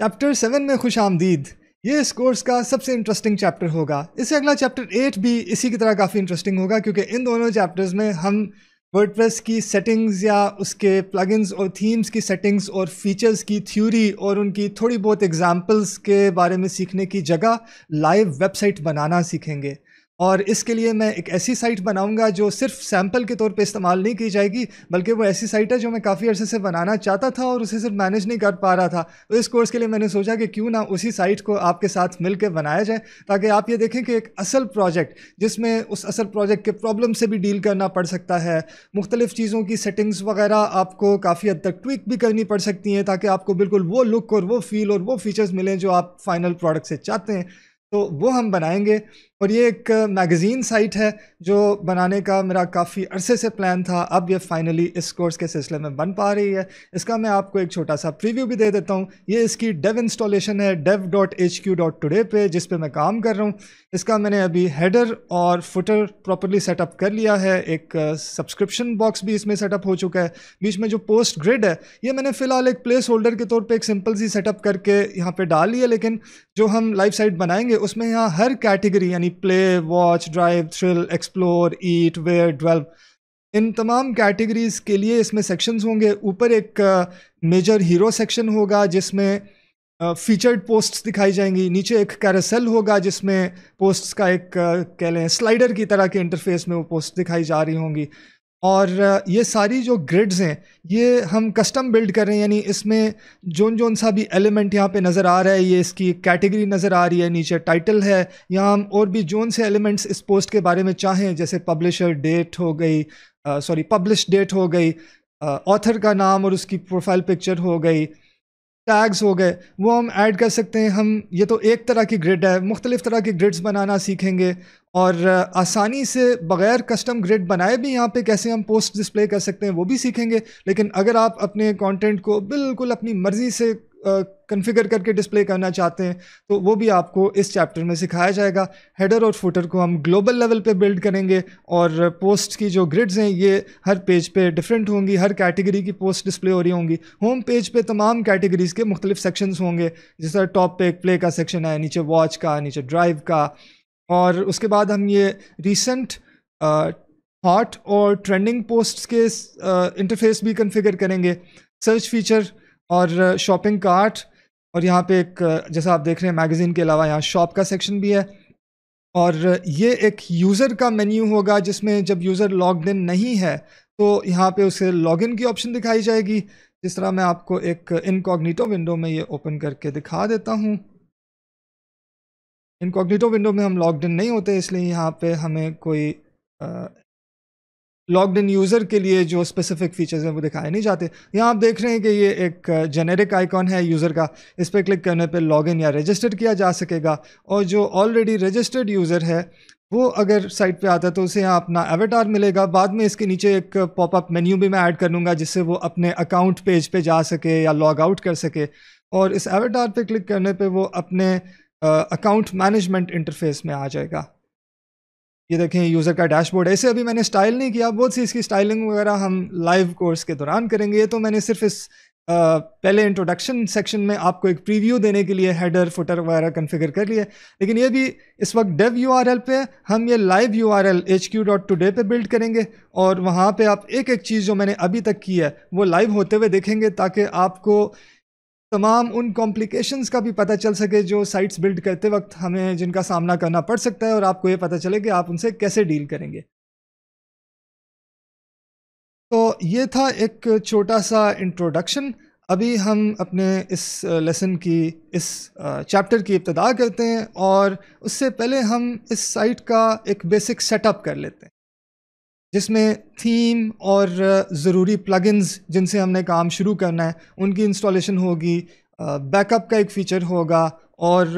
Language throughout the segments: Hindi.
चैप्टर 7 में खुश आमदीद। ये इस कोर्स का सबसे इंटरेस्टिंग चैप्टर होगा। इससे अगला चैप्टर 8 भी इसी की तरह काफ़ी इंटरेस्टिंग होगा, क्योंकि इन दोनों चैप्टर्स में हम वर्डप्रेस की सेटिंग्स या उसके प्लगइन्स और थीम्स की सेटिंग्स और फीचर्स की थ्योरी और उनकी थोड़ी बहुत एग्जांपल्स के बारे में सीखने की जगह लाइव वेबसाइट बनाना सीखेंगे। और इसके लिए मैं एक ऐसी साइट बनाऊंगा जो सिर्फ सैम्पल के तौर पे इस्तेमाल नहीं की जाएगी, बल्कि वो ऐसी साइट है जो मैं काफ़ी अर्से से बनाना चाहता था और उसे सिर्फ मैनेज नहीं कर पा रहा था। तो इस कोर्स के लिए मैंने सोचा कि क्यों ना उसी साइट को आपके साथ मिलकर बनाया जाए, ताकि आप ये देखें कि एक असल प्रोजेक्ट जिसमें उस असल प्रोजेक्ट के प्रॉब्लम से भी डील करना पड़ सकता है, मुख्तलिफ़ चीज़ों की सेटिंग्स वगैरह आपको काफ़ी हद तक ट्विक भी करनी पड़ सकती हैं, ताकि आपको बिल्कुल वो लुक और वो फील और वो फीचर्स मिलें जो आप फाइनल प्रोडक्ट से चाहते हैं। तो वो हम बनाएंगे। और ये एक मैगज़ीन साइट है जो बनाने का मेरा काफ़ी अरसे से प्लान था। अब ये फ़ाइनली इस कोर्स के सिलसिले में बन पा रही है। इसका मैं आपको एक छोटा सा प्रीव्यू भी दे देता हूँ। ये इसकी डेव इंस्टॉलेशन है dev.hq.today पे, जिस पे मैं काम कर रहा हूँ। इसका मैंने अभी हेडर और फुटर प्रॉपरली सेटअप कर लिया है। एक सब्सक्रिप्शन बॉक्स भी इसमें सेटअप हो चुका है। बीच में जो पोस्ट ग्रिड है, ये मैंने फ़िलहाल एक प्लेस होल्डर के तौर पर एक सिंपल सी सेटअप करके यहाँ पर डाल लिया। लेकिन जो हम लाइव साइट बनाएंगे उसमें यहाँ हर कैटेगरी यानी play, watch, drive, thrill, explore, eat, wear, dwell, इन तमाम कैटेगरीज के लिए इसमें सेक्शंस होंगे। ऊपर एक मेजर हीरो सेक्शन होगा जिसमें फीचर्ड पोस्ट्स दिखाई जाएंगी। नीचे एक कैरसल होगा जिसमें पोस्ट्स का एक कह लें स्लाइडर की तरह के इंटरफेस में वो पोस्ट दिखाई जा रही होंगी। और ये सारी जो ग्रिड्स हैं ये हम कस्टम बिल्ड कर रहे हैं, यानी इसमें जोन जोन सा भी एलिमेंट यहाँ पे नज़र आ रहा है, ये इसकी कैटेगरी नज़र आ रही है, नीचे टाइटल है, यहाँ हम और भी जोन से एलिमेंट्स इस पोस्ट के बारे में चाहें, जैसे पब्लिशर डेट हो गई, पब्लिश डेट हो गई, ऑथर का नाम और उसकी प्रोफाइल पिक्चर हो गई, टैग्स हो गए, वो हम ऐड कर सकते हैं। हम ये तो एक तरह की ग्रिड है, मुख्तलिफ़ तरह की ग्रिड्स बनाना सीखेंगे। और आसानी से बग़ैर कस्टम ग्रिड बनाए भी यहाँ पे कैसे हम पोस्ट डिस्प्ले कर सकते हैं वो भी सीखेंगे। लेकिन अगर आप अपने कंटेंट को बिल्कुल अपनी मर्ज़ी से कॉन्फ़िगर करके डिस्प्ले करना चाहते हैं तो वो भी आपको इस चैप्टर में सिखाया जाएगा। हेडर और फुटर को हम ग्लोबल लेवल पे बिल्ड करेंगे और पोस्ट की जो ग्रिड्स हैं ये हर पेज पे डिफरेंट होंगी, हर कैटेगरी की पोस्ट डिस्प्ले हो रही होंगी। होम पेज पे तमाम कैटेगरीज़ के मुख्तलिफ सेक्शंस होंगे, जिस तरह टॉप पे एक प्ले का सेक्शन है, नीचे वॉच का, नीचे ड्राइव का। और उसके बाद हम ये रिसेंट हॉट और ट्रेंडिंग पोस्ट्स के इंटरफेस भी कॉन्फ़िगर करेंगे, सर्च फीचर और शॉपिंग कार्ट। और यहाँ पे एक जैसा आप देख रहे हैं मैगज़ीन के अलावा यहाँ शॉप का सेक्शन भी है। और ये एक यूज़र का मेन्यू होगा जिसमें जब यूज़र लॉग्ड इन नहीं है तो यहाँ पे उसे लॉगिन की ऑप्शन दिखाई जाएगी। जिस तरह मैं आपको एक इनकॉग्निटो विंडो में ये ओपन करके दिखा देता हूँ। इनकॉग्निटो विंडो में हम लॉग्ड इन नहीं होते, इसलिए यहाँ पे हमें कोई लॉग्ड इन यूज़र के लिए जो स्पेसिफिक फीचर्स हैं वो दिखाए नहीं जाते। यहाँ आप देख रहे हैं कि ये एक जेनेरिक आइकॉन है यूज़र का, इस पर क्लिक करने पे लॉगिन या रजिस्टर किया जा सकेगा। और जो ऑलरेडी रजिस्टर्ड यूज़र है वो अगर साइट पे आता है तो उसे यहाँ अपना एवेटार मिलेगा। बाद में इसके नीचे एक पॉपअप मेन्यू भी मैं ऐड कर लूँगा जिससे वो अपने अकाउंट पेज पे जा सके या लॉग आउट कर सके। और इस एवेटार पर क्लिक करने पर वो अपने अकाउंट मैनेजमेंट इंटरफेस में आ जाएगा। ये देखें यूज़र का डैशबोर्ड है। इसे अभी मैंने स्टाइल नहीं किया, बहुत सी इसकी स्टाइलिंग वगैरह हम लाइव कोर्स के दौरान करेंगे। ये तो मैंने सिर्फ इस पहले इंट्रोडक्शन सेक्शन में आपको एक प्रीव्यू देने के लिए हेडर फुटर वगैरह कॉन्फ़िगर कर लिए। लेकिन ये भी इस वक्त डेव URL पे हम ये लाइव URL hq.today पे बिल्ड करेंगे और वहाँ पर आप एक एक चीज़ जो मैंने अभी तक की है वो लाइव होते हुए देखेंगे, ताकि आपको तमाम उन कॉम्प्लिकेशंस का भी पता चल सके जो साइट्स बिल्ड करते वक्त हमें जिनका सामना करना पड़ सकता है, और आपको ये पता चले कि आप उनसे कैसे डील करेंगे। तो ये था एक छोटा सा इंट्रोडक्शन। अभी हम अपने इस लेसन की, इस चैप्टर की इब्तिदा करते हैं और उससे पहले हम इस साइट का एक बेसिक सेटअप कर लेते हैं, जिसमें थीम और ज़रूरी प्लगइन्स जिनसे हमने काम शुरू करना है उनकी इंस्टॉलेशन होगी, बैकअप का एक फ़ीचर होगा और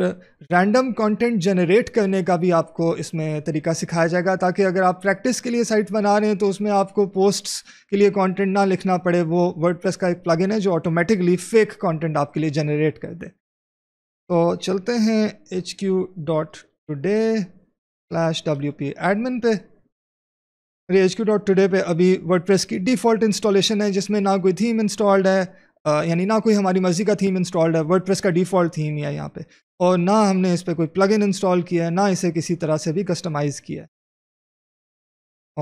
रैंडम कंटेंट जनरेट करने का भी आपको इसमें तरीका सिखाया जाएगा, ताकि अगर आप प्रैक्टिस के लिए साइट बना रहे हैं तो उसमें आपको पोस्ट्स के लिए कंटेंट ना लिखना पड़े। वो वर्डप्रेस का एक प्लगइन है जो ऑटोमेटिकली फेक कंटेंट आपके लिए जनरेट कर दे। तो चलते हैं hq.today/wp-admin पे। hq.today पे अभी वर्डप्रेस की डिफ़ॉल्ट इंस्टॉलेशन है जिसमें ना कोई थीम इंस्टॉल्ड है, यानी ना कोई हमारी मर्जी का थीम इंस्टॉल्ड है, वर्डप्रेस का डिफ़ॉल्ट थीम है यहाँ पे, और ना हमने इस पर कोई प्लगइन इंस्टॉल किया है, ना इसे किसी तरह से भी कस्टमाइज़ किया है।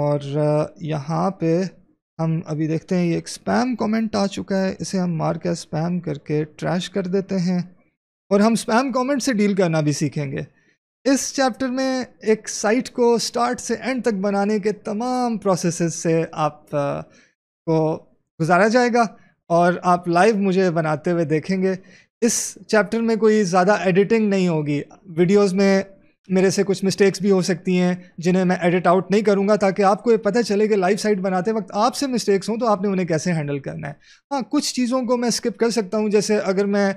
और यहाँ पे हम अभी देखते हैं ये एक स्पैम कमेंट आ चुका है, इसे हम मार्क एज स्पैम करके ट्रैश कर देते हैं और हम स्पैम कमेंट से डील करना भी सीखेंगे। इस चैप्टर में एक साइट को स्टार्ट से एंड तक बनाने के तमाम प्रोसेसेस से आप को गुजारा जाएगा और आप लाइव मुझे बनाते हुए देखेंगे। इस चैप्टर में कोई ज़्यादा एडिटिंग नहीं होगी, वीडियोस में मेरे से कुछ मिस्टेक्स भी हो सकती हैं जिन्हें मैं एडिट आउट नहीं करूंगा ताकि आपको ये पता चले कि लाइव साइट बनाते वक्त आपसे मिस्टेक्स हों तो आपने उन्हें कैसे हैंडल करना है। हाँ, कुछ चीज़ों को मैं स्किप कर सकता हूँ, जैसे अगर मैं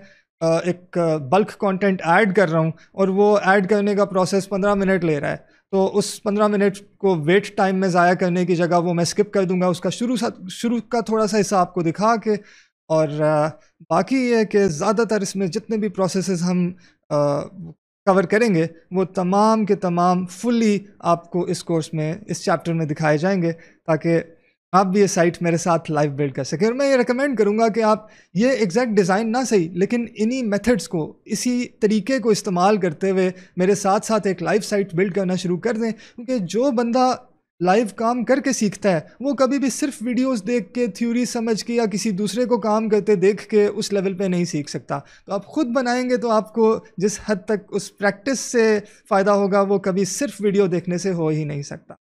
एक बल्क कंटेंट ऐड कर रहा हूँ और वो ऐड करने का प्रोसेस 15 मिनट ले रहा है, तो उस 15 मिनट को वेट टाइम में ज़ाया करने की जगह वो मैं स्किप कर दूंगा। उसका शुरू का थोड़ा सा हिस्सा आपको दिखा के, और बाकी ये कि ज़्यादातर इसमें जितने भी प्रोसेसेस हम कवर करेंगे वो तमाम के तमाम फुली आपको इस कोर्स में, इस चैप्टर में दिखाए जाएंगे ताकि आप भी ये साइट मेरे साथ लाइव बिल्ड कर सकें। और मैं ये रिकमेंड करूँगा कि आप ये एग्जैक्ट डिज़ाइन ना सही लेकिन इन्हीं मेथड्स को, इसी तरीके को इस्तेमाल करते हुए मेरे साथ साथ एक लाइव साइट बिल्ड करना शुरू कर दें, क्योंकि जो बंदा लाइव काम करके सीखता है वो कभी भी सिर्फ वीडियोस देख के, थ्योरी समझ के या किसी दूसरे को काम करते देख के उस लेवल पे नहीं सीख सकता। तो आप ख़ुद बनाएंगे तो आपको जिस हद तक उस प्रैक्टिस से फ़ायदा होगा वो कभी सिर्फ वीडियो देखने से हो ही नहीं सकता।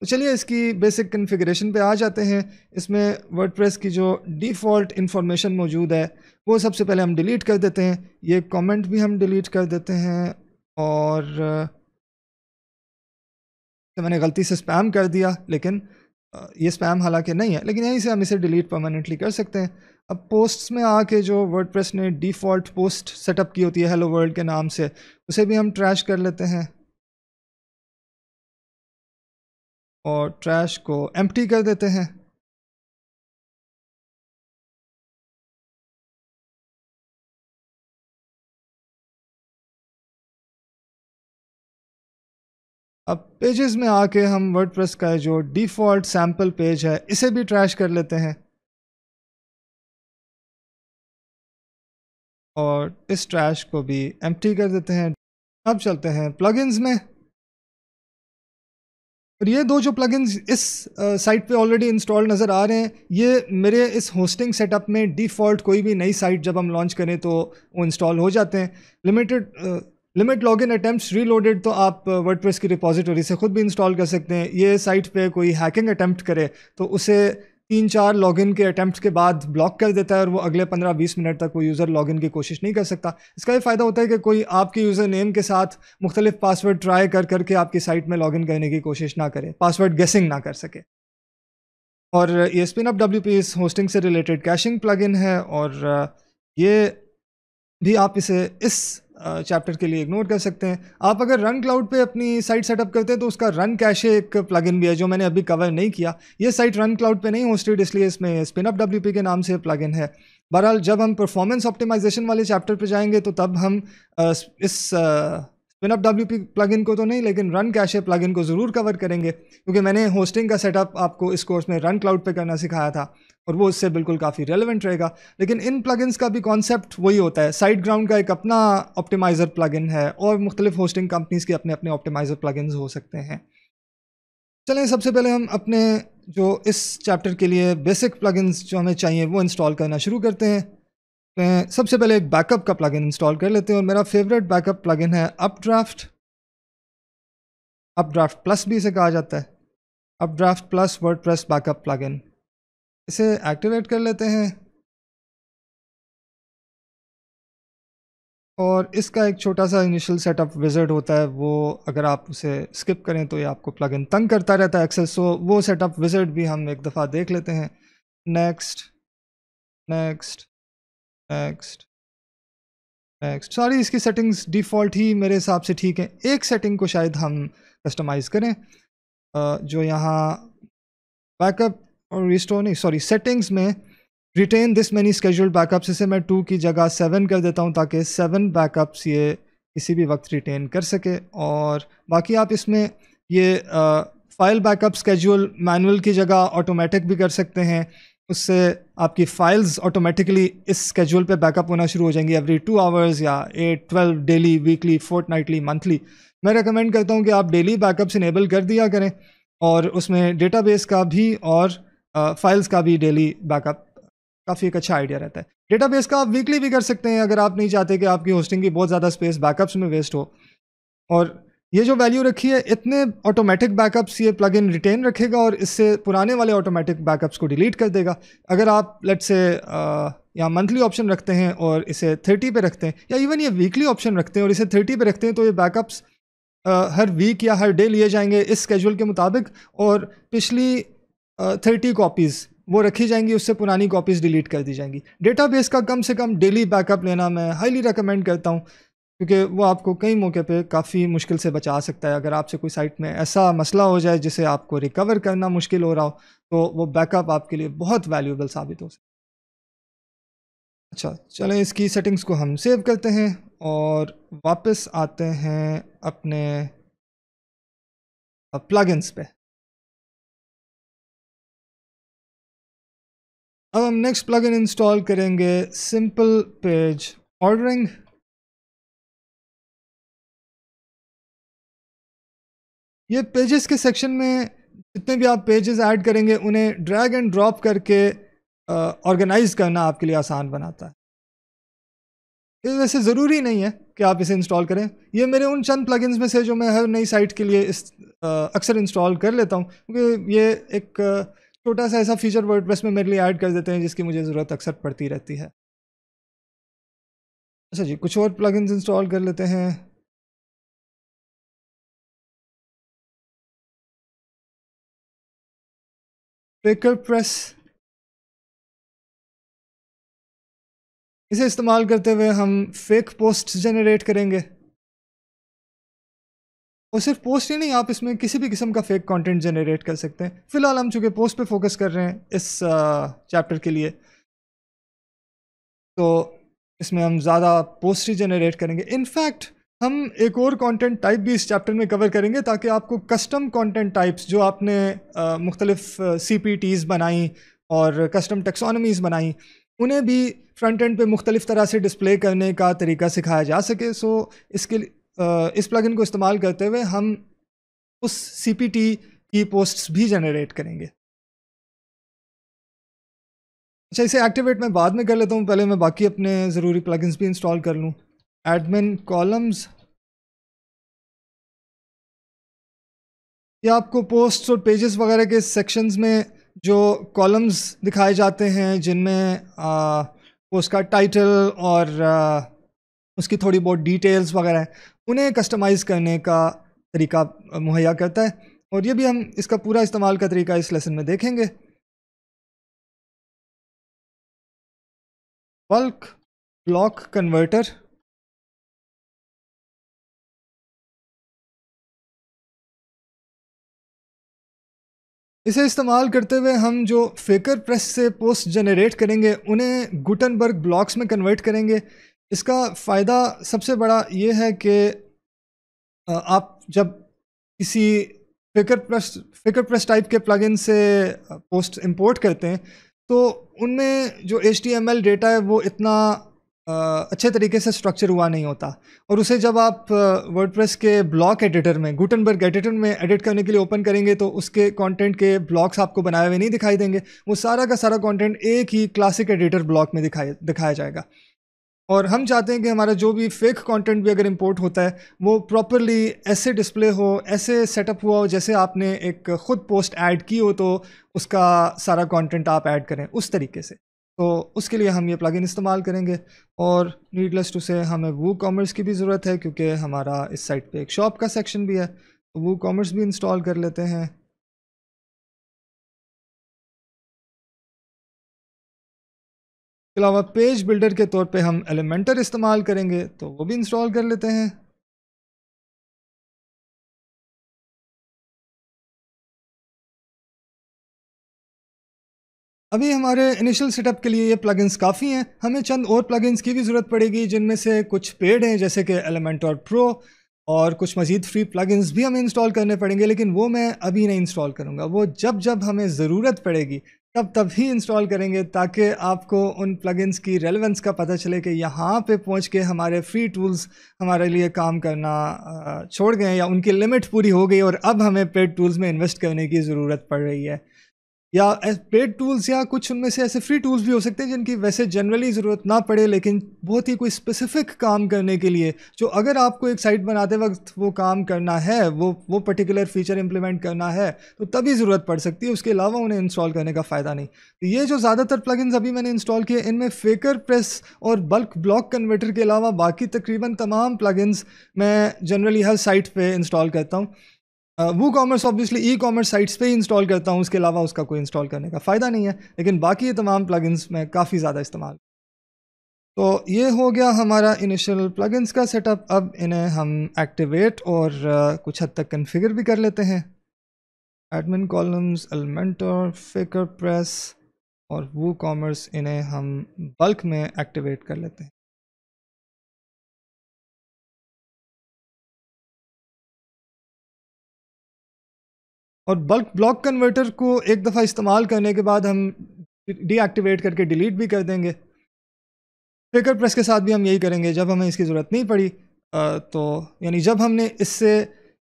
तो चलिए इसकी बेसिक कन्फिगरेशन पे आ जाते हैं। इसमें वर्डप्रेस की जो डिफ़ॉल्ट इन्फॉर्मेशन मौजूद है वो सबसे पहले हम डिलीट कर देते हैं, ये कमेंट भी हम डिलीट कर देते हैं, और तो मैंने गलती से स्पैम कर दिया लेकिन ये स्पैम हालांकि नहीं है, लेकिन यहीं से हम इसे डिलीट परमानेंटली कर सकते हैं। अब पोस्ट्स में आके जो वर्डप्रेस ने डिफ़ॉल्ट पोस्ट सेटअप की होती है हेलो वर्ल्ड के नाम से, उसे भी हम ट्रैश कर लेते हैं और ट्रैश को एम्प्टी कर देते हैं। अब पेजेस में आके हम वर्डप्रेस का जो डिफ़ॉल्ट सैम्पल पेज है इसे भी ट्रैश कर लेते हैं, और इस ट्रैश को भी एम्प्टी कर देते हैं। अब चलते हैं प्लगइन्स में, और ये दो जो प्लगइन्स इस साइट पे ऑलरेडी इंस्टॉल नज़र आ रहे हैं ये मेरे इस होस्टिंग सेटअप में डिफ़ॉल्ट कोई भी नई साइट जब हम लॉन्च करें तो वो इंस्टॉल हो जाते हैं। लिमिट लॉगिन अटैम्प्ट्स रीलोडेड तो आप वर्डप्रेस की रिपोजिटरी से ख़ुद भी इंस्टॉल कर सकते हैं। ये साइट पे कोई हैकिंग अटैम्प्ट करे तो उसे 3-4 लॉगिन के अटैम्प्ट के बाद ब्लॉक कर देता है और वो अगले 15-20 मिनट तक कोई यूज़र लॉगिन की कोशिश नहीं कर सकता। इसका ये फ़ायदा होता है कि कोई आपके यूज़र नेम के साथ मुख्तलिफ पासवर्ड ट्राई कर करके आपकी साइट में लॉगिन करने की कोशिश ना करे, पासवर्ड गेसिंग ना कर सके। और ये SpinupWP इस होस्टिंग से रिलेटेड कैशिंग प्लगइन है, और ये भी आप इसे इस चैप्टर के लिए इग्नोर कर सकते हैं। आप अगर रन क्लाउड पे अपनी साइट सेटअप करते हैं तो उसका रन कैशे एक प्लगइन भी है जो मैंने अभी कवर नहीं किया। ये साइट रन क्लाउड पे नहीं होस्टेड इसलिए इसमें SpinupWP के नाम से प्लगइन है। बहरहाल जब हम परफॉर्मेंस ऑप्टिमाइजेशन वाले चैप्टर पे जाएंगे तो तब हम इस SpinupWP प्लगइन को तो नहीं लेकिन रन कैशे प्लगइन को ज़रूर कवर करेंगे, क्योंकि मैंने होस्टिंग का सेटअप आपको इस कोर्स में रन क्लाउड पे करना सिखाया था और वो इससे बिल्कुल काफ़ी रेलेवेंट रहेगा। लेकिन इन प्लगइन्स का भी कॉन्सेप्ट वही होता है। SiteGround का एक अपना ऑप्टिमाइज़र प्लगइन है और मुख्तलिफ होस्टिंग कंपनीज़ के अपने अपने ऑप्टिमाइज़र प्लगइन्स हो सकते हैं। चलें सबसे पहले हम अपने जो इस चैप्टर के लिए बेसिक प्लगइन्स जो हमें चाहिए वो इंस्टॉल करना शुरू करते हैं। मैं सबसे पहले एक बैकअप का प्लगइन इंस्टॉल कर लेते हैं, और मेरा फेवरेट बैकअप प्लगइन है अपड्राफ्ट। अपड्राफ्ट प्लस भी इसे कहा जाता है, updraft plus WordPress backup plugin. इसे एक्टिवेट कर लेते हैं, और इसका एक छोटा सा इनिशियल सेटअप विज़ार्ड होता है, वो अगर आप उसे स्किप करें तो ये आपको प्लगइन तंग करता रहता है एक्सेस, सो वो सेटअप विज़ार्ड भी हम एक दफ़ा देख लेते हैं। नेक्स्ट नेक्स्ट नेक्स्ट नेक्स्ट, सारी इसकी सेटिंग्स डिफ़ॉल्ट ही मेरे हिसाब से ठीक है। एक सेटिंग को शायद हम कस्टमाइज़ करें जो यहाँ बैकअप और रिस्टोर नहीं सॉरी सेटिंग्स में retain this many scheduled backups, इसे मैं 2 की जगह 7 कर देता हूँ ताकि 7 बैकअप्स ये किसी भी वक्त रिटेन कर सके। और बाकी आप इसमें ये फाइल बैकअप स्केड्यूल मैनुअल की जगह ऑटोमेटिक भी कर सकते हैं, उससे आपकी फाइल्स ऑटोमेटिकली इस स्केड्यूल पे बैकअप होना शुरू हो जाएंगी एवरी 2 आवर्स या 8-12 डेली, वीकली, फोर्टनाइटली, मंथली। मैं रेकमेंड करता हूँ कि आप डेली बैकअप्स इनेबल कर दिया करें और उसमें डेटाबेस का भी और फाइल्स का भी डेली बैकअप काफ़ी एक अच्छा आइडिया रहता है। डेटाबेस का आप वीकली भी कर सकते हैं अगर आप नहीं चाहते कि आपकी होस्टिंग की बहुत ज़्यादा स्पेस बैकअप्स में वेस्ट हो। और ये जो वैल्यू रखी है इतने ऑटोमेटिक बैकअप्स ये प्लगइन रिटेन रखेगा और इससे पुराने वाले ऑटोमेटिक बैकअप्स को डिलीट कर देगा। अगर आप लेट्स से या मंथली ऑप्शन रखते हैं और इसे 30 पे रखते हैं या इवन ये वीकली ऑप्शन रखते हैं और इसे 30 पे रखते हैं तो ये बैकअप्स हर वीक या हर डे लिए जाएंगे इस स्केड्यूल के मुताबिक और पिछली 30 कॉपीज़ वो रखी जाएंगी, उससे पुरानी कॉपीज़ डिलीट कर दी जाएंगी। डेटाबेस का कम से कम डेली बैकअप लेना मैं हाईली रेकमेंड करता हूँ क्योंकि वो आपको कई मौके पे काफ़ी मुश्किल से बचा सकता है। अगर आपसे कोई साइट में ऐसा मसला हो जाए जिसे आपको रिकवर करना मुश्किल हो रहा हो तो वो बैकअप आपके लिए बहुत वैल्यूएबल साबित हो सकता है। अच्छा, चलें इसकी सेटिंग्स को हम सेव करते हैं और वापस आते हैं अपने प्लगइन्स पे। अब हम नेक्स्ट प्लगइन इंस्टॉल करेंगे सिंपल पेज ऑर्डरिंग। ये पेजेस के सेक्शन में जितने भी आप पेजेस ऐड करेंगे उन्हें ड्रैग एंड ड्रॉप करके ऑर्गेनाइज करना आपके लिए आसान बनाता है। ये वैसे ज़रूरी नहीं है कि आप इसे इंस्टॉल करें, ये मेरे उन चंद प्लगइन्स में से जो मैं हर नई साइट के लिए अक्सर इंस्टॉल कर लेता हूँ क्योंकि ये एक छोटा सा ऐसा फीचर वर्डप्रेस में मेरे लिए ऐड कर देते हैं जिसकी मुझे ज़रूरत अक्सर पड़ती रहती है। अच्छा जी, कुछ और प्लगइन्स इंस्टॉल कर लेते हैं। फेकर प्रेस, इसे इस्तेमाल करते हुए हम फेक पोस्ट जनरेट करेंगे और सिर्फ पोस्ट ही नहीं, आप इसमें किसी भी किस्म का फेक कंटेंट जनरेट कर सकते हैं। फिलहाल हम चूंकि पोस्ट पे फोकस कर रहे हैं इस चैप्टर के लिए तो इसमें हम ज़्यादा पोस्ट ही जनरेट करेंगे। इनफैक्ट हम एक और कंटेंट टाइप भी इस चैप्टर में कवर करेंगे ताकि आपको कस्टम कंटेंट टाइप्स जो आपने मुख्तलिफ CPTs बनाई और कस्टम टेक्सोनमीज़ बनाई उन्हें भी फ्रंट एंड पे मुख्तलिफ तरह से डिस्प्ले करने का तरीका सिखाया जा सके। सो इसके इस प्लगइन को इस्तेमाल करते हुए हम उस CPT की पोस्ट्स भी जनरेट करेंगे। अच्छा, इसे एक्टिवेट मैं बाद में कर लेता हूँ, पहले मैं बाकी अपने ज़रूरी प्लगइन्स भी इंस्टॉल कर लूँ। एडमिन कॉलम्स, या आपको पोस्ट्स और पेजेस वगैरह के सेक्शंस में जो कॉलम्स दिखाए जाते हैं जिनमें पोस्ट का टाइटल और उसकी थोड़ी बहुत डिटेल्स वगैरह उन्हें कस्टमाइज़ करने का तरीका मुहैया करता है और ये भी हम इसका पूरा इस्तेमाल का तरीका इस लेसन में देखेंगे। बल्क ब्लॉक कन्वर्टर, इसे इस्तेमाल करते हुए हम जो फेकर प्रेस से पोस्ट जनरेट करेंगे उन्हें गुटनबर्ग ब्लॉक्स में कन्वर्ट करेंगे। इसका फ़ायदा सबसे बड़ा ये है कि आप जब किसी फेकर प्रेस टाइप के प्लगइन से पोस्ट इंपोर्ट करते हैं तो उनमें जो HTML डेटा है वो इतना अच्छे तरीके से स्ट्रक्चर हुआ नहीं होता और उसे जब आप वर्डप्रेस के ब्लॉक एडिटर में, गुटनबर्ग एडिटर में एडिट करने के लिए ओपन करेंगे तो उसके कंटेंट के ब्लॉक्स आपको बनाए हुए नहीं दिखाई देंगे। वो सारा का सारा कंटेंट एक ही क्लासिक एडिटर ब्लॉक में दिखाया जाएगा और हम चाहते हैं कि हमारा जो भी फेक कंटेंट भी अगर इंपोर्ट होता है वो प्रॉपरली ऐसे डिस्प्ले हो, ऐसे सेटअप हुआ हो जैसे आपने एक ख़ुद पोस्ट ऐड की हो तो उसका सारा कंटेंट आप ऐड करें उस तरीके से। तो उसके लिए हम ये प्लगइन इस्तेमाल करेंगे और नीडलेस टू से हमें WooCommerce की भी ज़रूरत है क्योंकि हमारा इस साइट पे एक शॉप का सेक्शन भी है तो WooCommerce भी इंस्टॉल कर लेते हैं। इसके अलावा पेज बिल्डर के तौर पे हम Elementor इस्तेमाल करेंगे तो वो भी इंस्टॉल कर लेते हैं। अभी हमारे इनिशियल सेटअप के लिए ये प्लगइन्स काफ़ी हैं, हमें चंद और प्लगइन्स की भी ज़रूरत पड़ेगी जिनमें से कुछ पेड हैं जैसे कि Elementor Pro और कुछ मज़ीद फ्री प्लगइन्स भी हमें इंस्टॉल करने पड़ेंगे लेकिन वो मैं अभी नहीं इंस्टॉल करूँगा, वो जब हमें ज़रूरत पड़ेगी तब ही इंस्टॉल करेंगे ताकि आपको उन प्लगइन्स की रेलेवेंस का पता चले कि यहाँ पे पहुँच के हमारे फ्री टूल्स हमारे लिए काम करना छोड़ गए या उनकी लिमिट पूरी हो गई और अब हमें पेड टूल्स में इन्वेस्ट करने की ज़रूरत पड़ रही है। या पेड टूल्स या कुछ उनमें से ऐसे फ्री टूल्स भी हो सकते हैं जिनकी वैसे जनरली ज़रूरत ना पड़े, लेकिन बहुत ही कोई स्पेसिफिक काम करने के लिए, जो अगर आपको एक साइट बनाते वक्त वो काम करना है, वो पर्टिकुलर फीचर इंप्लीमेंट करना है तो तभी ज़रूरत पड़ सकती है, उसके अलावा उन्हें इंस्टॉल करने का फ़ायदा नहीं। तो ये जो ज़्यादातर प्लगइन्स अभी मैंने इंस्टॉल किए, इनमें फेकर प्रेस और बल्क ब्लॉक कन्वर्टर के अलावा बाकी तकरीबन तमाम प्लगइन्स मैं जनरली हर साइट पर इंस्टॉल करता हूँ। WooCommerce obviously e commerce sites पे ही इंस्टॉल करता हूँ, उसके अलावा उसका कोई इंस्टॉल करने का फ़ायदा नहीं है, लेकिन बाकी ये तमाम प्लगइन्स मैं काफ़ी ज़्यादा इस्तेमाल। तो ये हो गया हमारा इनिशियल प्लगइन्स का सेटअप। अब इन्हें हम एक्टिवेट और कुछ हद तक कन्फिगर भी कर लेते हैं। एडमिन कॉलम्स, एलिमेंटर, फेकर प्रेस और WooCommerce, इन्हें हम बल्क में एक्टिवेट कर लेते हैं। और बल्क ब्लॉक कन्वर्टर को एक दफ़ा इस्तेमाल करने के बाद हम डीएक्टिवेट करके डिलीट भी कर देंगे। फेकर प्रेस के साथ भी हम यही करेंगे। जब हमें इसकी ज़रूरत नहीं पड़ी तो यानी जब हमने इससे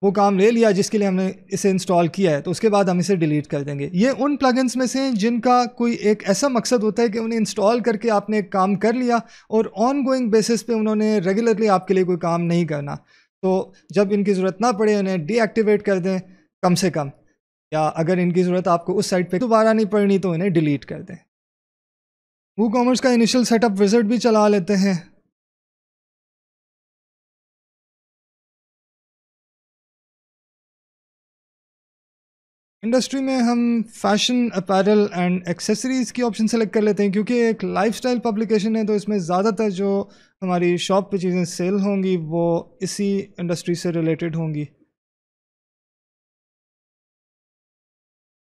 वो काम ले लिया जिसके लिए हमने इसे इंस्टॉल किया है, तो उसके बाद हम इसे डिलीट कर देंगे। ये उन प्लगइन्स में से हैं जिनका कोई एक ऐसा मकसद होता है कि उन्हें इंस्टॉल करके आपने काम कर लिया और ऑन गोइंग बेसिस पे उन्होंने रेगुलरली आपके लिए कोई काम नहीं करना, तो जब इनकी ज़रूरत ना पड़े उन्हें डीएक्टिवेट कर दें कम से कम, या अगर इनकी ज़रूरत आपको उस साइट पे दोबारा नहीं पड़नी तो इन्हें डिलीट कर दें। WooCommerce का इनिशियल सेटअप विजिट भी चला लेते हैं। इंडस्ट्री में हम फैशन, अपैरल एंड एक्सेसरीज़ की ऑप्शन सेलेक्ट कर लेते हैं, क्योंकि एक लाइफस्टाइल पब्लिकेशन है तो इसमें ज़्यादातर जो हमारी शॉप पे चीज़ें सेल होंगी वो इसी इंडस्ट्री से रिलेटेड होंगी।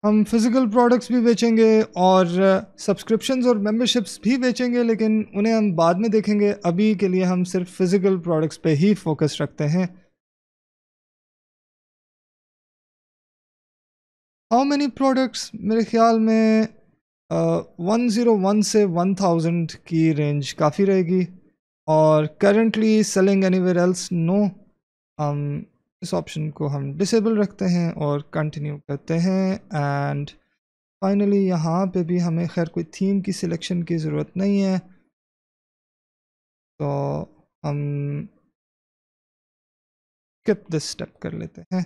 हम फिज़िकल प्रोडक्ट्स भी बेचेंगे और सब्सक्रिप्शंस और मेंबरशिप्स भी बेचेंगे, लेकिन उन्हें हम बाद में देखेंगे। अभी के लिए हम सिर्फ फिज़िकल प्रोडक्ट्स पे ही फोकस रखते हैं। हाउ मेनी प्रोडक्ट्स, मेरे ख्याल में 101 से 1000 की रेंज काफ़ी रहेगी। और currently selling anywhere else no, इस ऑप्शन को हम डिसेबल रखते हैं और कंटिन्यू करते हैं। एंड फाइनली यहाँ पे भी हमें खैर कोई थीम की सिलेक्शन की ज़रूरत नहीं है, तो हम स्किप दिस स्टेप कर लेते हैं।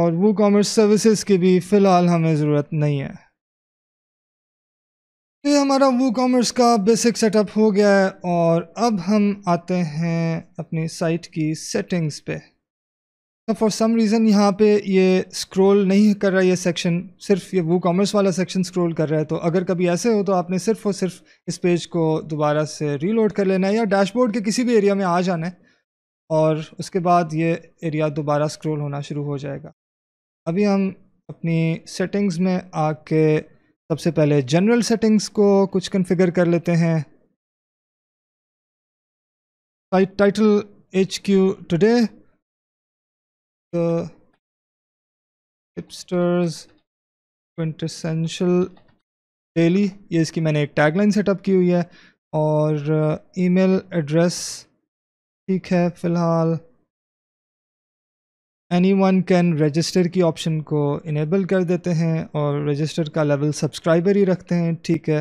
और WooCommerce सर्विसेज की भी फ़िलहाल हमें ज़रूरत नहीं है। ये हमारा WooCommerce का बेसिक सेटअप हो गया है और अब हम आते हैं अपनी साइट की सेटिंग्स पे। फॉर सम रीज़न यहाँ पे ये स्क्रॉल नहीं कर रहा है, ये सेक्शन सिर्फ ये WooCommerce वाला सेक्शन स्क्रॉल कर रहा है। तो अगर कभी ऐसे हो तो आपने सिर्फ और सिर्फ इस पेज को दोबारा से रीलोड कर लेना है या डैशबोर्ड के किसी भी एरिया में आ जाना है और उसके बाद ये एरिया दोबारा स्क्रॉल होना शुरू हो जाएगा। अभी हम अपनी सेटिंग्स में आके सबसे पहले जनरल सेटिंग्स को कुछ कॉन्फ़िगर कर लेते हैं। Site title hq.today, the hipsters quintessential daily, ये इसकी मैंने एक टैगलाइन सेटअप की हुई है। और ईमेल एड्रेस ठीक है फ़िलहाल, Anyone can register की ऑप्शन को इनेबल कर देते हैं और रजिस्टर का लेवल सब्सक्राइबर ही रखते हैं, ठीक है।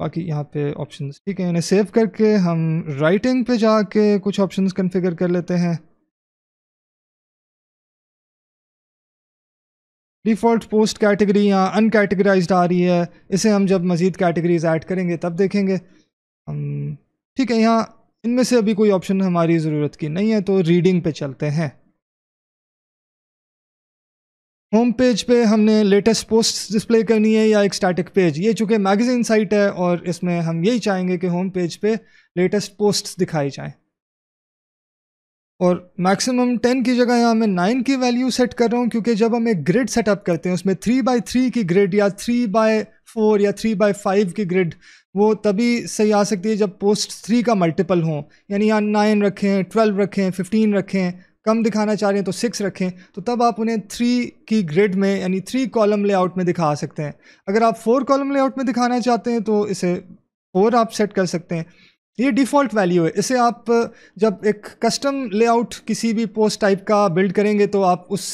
बाकी यहाँ पे ऑप्शंस ठीक है, इन्हें सेव करके हम राइटिंग पे जाके कुछ ऑप्शंस कॉन्फ़िगर कर लेते हैं। डिफ़ॉल्ट पोस्ट कैटेगरी यहाँ अनकैटेगराइज्ड आ रही है, इसे हम जब मज़ीद कैटेगरीज ऐड करेंगे तब देखेंगे। ठीक है, यहाँ इनमें से अभी कोई ऑप्शन हमारी ज़रूरत की नहीं है तो रीडिंग पे चलते हैं। होम पेज पे हमने लेटेस्ट पोस्ट डिस्प्ले करनी है या एक स्टैटिक पेज, ये चूँकि मैगज़ीन साइट है और इसमें हम यही चाहेंगे कि होम पेज पे लेटेस्ट पोस्ट्स दिखाई जाएं। और मैक्सिमम 10 की जगह यहाँ मैं 9 की वैल्यू सेट कर रहा हूँ, क्योंकि जब हम एक ग्रिड सेटअप करते हैं उसमें 3x3 की ग्रिड या 3x4 या 3x5 की ग्रिड वो तभी सही आ सकती है जब पोस्ट 3 का मल्टीपल हों। यानी यहाँ 9 रखें, 12 रखें, 15 रखें, कम दिखाना चाह रहे हैं तो 6 रखें, तो तब आप उन्हें 3 की ग्रिड में यानी 3 कॉलम लेआउट में दिखा सकते हैं। अगर आप 4 कॉलम लेआउट में दिखाना चाहते हैं तो इसे 4 आप सेट कर सकते हैं। ये डिफ़ॉल्ट वैल्यू है, इसे आप जब एक कस्टम लेआउट किसी भी पोस्ट टाइप का बिल्ड करेंगे तो आप उस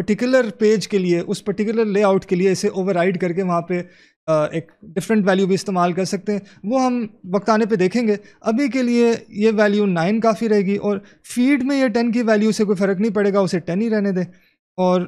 पर्टिकुलर पेज के लिए, उस पर्टिकुलर लेआउट के लिए इसे ओवरराइड करके वहाँ पे एक डिफरेंट वैल्यू भी इस्तेमाल कर सकते हैं, वो हम वक्त आने पे देखेंगे। अभी के लिए ये वैल्यू 9 काफ़ी रहेगी और फीड में ये 10 की वैल्यू से कोई फ़र्क नहीं पड़ेगा, उसे 10 ही रहने दें और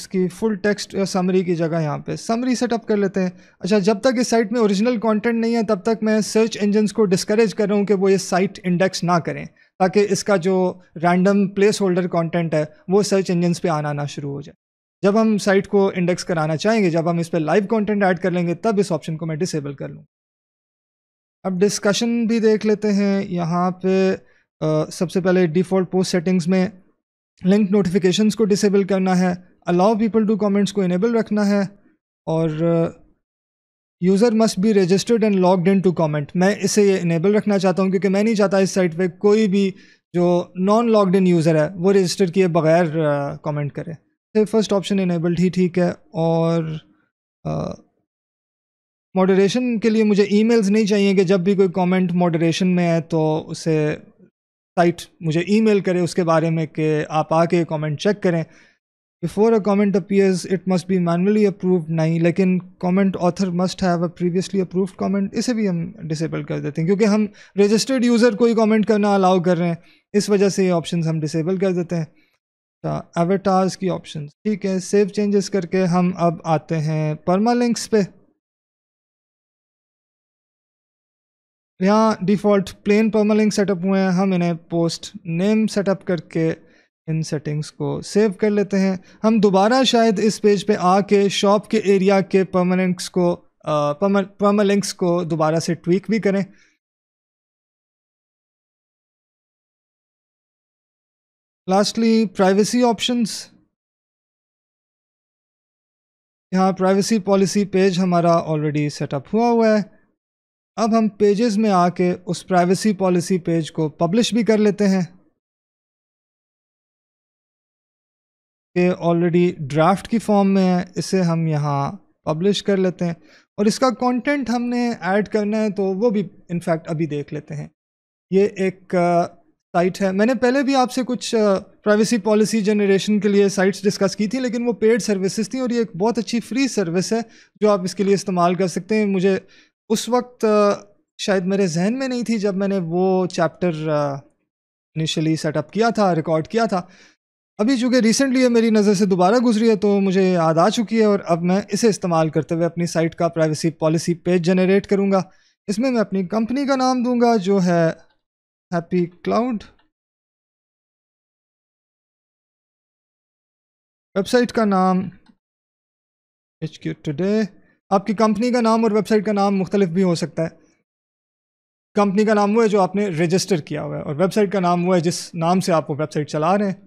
उसकी फुल टेक्स्ट या समरी की जगह यहाँ पे समरी सेटअप कर लेते हैं। अच्छा, जब तक इस साइट में ओरिजिनल कंटेंट नहीं है तब तक मैं सर्च इंजन्स को डिस्करेज कर रहा हूँ कि वो ये साइट इंडेक्स ना करें, ताकि इसका जो रैंडम प्लेस होल्डर कंटेंट है वो सर्च इंजन्स पे आना ना शुरू हो जाए। जब हम साइट को इंडेक्स कराना चाहेंगे, जब हम इस पर लाइव कंटेंट ऐड कर लेंगे, तब इस ऑप्शन को मैं डिसेबल कर लूँ। अब डिस्कशन भी देख लेते हैं। यहाँ पर सबसे पहले डिफ़ॉल्ट पोस्ट सेटिंग्स में लिंक नोटिफिकेशंस को डिसेबल करना है, अलाउ पीपल टू कमेंट्स को इनेबल रखना है और user must be registered and logged in to comment, मैं इसे इनेबल रखना चाहता हूँ क्योंकि मैं नहीं चाहता इस साइट पे कोई भी जो नॉन लॉग्ड इन यूज़र है वो रजिस्टर किए बगैर कमेंट करे। तो फर्स्ट ऑप्शन इनेबल्ड ही ठीक है। और मॉडरेशन के लिए मुझे ईमेल्स नहीं चाहिए कि जब भी कोई कमेंट मॉडरेशन में है तो उसे साइट मुझे ईमेल करे उसके बारे में कि आप आके कमेंट चेक करें। Before a comment appears, it must be manually approved नहीं, लेकिन comment author must have a previously approved comment, इसे भी हम disable कर देते हैं क्योंकि हम registered user को ही comment करना allow कर रहे हैं, इस वजह से ये options हम disable कर देते हैं। अच्छा, avatars की options ठीक है। save changes करके हम अब आते हैं permalinks पे। यहाँ default plain permalink setup हुए हैं, हम इन्हें post name setup करके इन सेटिंग्स को सेव कर लेते हैं। हम दोबारा शायद इस पेज पे आके शॉप के एरिया के परमालिंक्स को दोबारा से ट्वीक भी करें। लास्टली प्राइवेसी ऑप्शंस, यहाँ प्राइवेसी पॉलिसी पेज हमारा ऑलरेडी सेटअप हुआ है। अब हम पेजेस में आके उस प्राइवेसी पॉलिसी पेज को पब्लिश भी कर लेते हैं। ऑलरेडी ड्राफ्ट की फॉर्म में है, इसे हम यहाँ पब्लिश कर लेते हैं और इसका कंटेंट हमने ऐड करना है तो वो भी इनफैक्ट अभी देख लेते हैं। ये एक साइट है, मैंने पहले भी आपसे कुछ प्राइवेसी पॉलिसी जनरेशन के लिए साइट्स डिस्कस की थी, लेकिन वो पेड सर्विसेज थी और ये एक बहुत अच्छी फ्री सर्विस है जो आप इसके लिए इस्तेमाल कर सकते हैं। मुझे उस वक्त शायद मेरे जहन में नहीं थी जब मैंने वो चैप्टर इनिशियली सेटअप किया था, रिकॉर्ड किया था। अभी चूँकि रिसेंटली ये मेरी नज़र से दोबारा गुजरी है तो मुझे याद आ चुकी है और अब मैं इसे इस्तेमाल करते हुए अपनी साइट का प्राइवेसी पॉलिसी पेज जनरेट करूँगा। इसमें मैं अपनी कंपनी का नाम दूंगा जो है हैप्पी क्लाउड, वेबसाइट का नाम hq टुडे। आपकी कंपनी का नाम और वेबसाइट का नाम मुख्तलिफ भी हो सकता है। कंपनी का नाम वो है जो आपने रजिस्टर किया हुआ है और वेबसाइट का नाम वो है जिस नाम से आप वो वेबसाइट चला रहे हैं।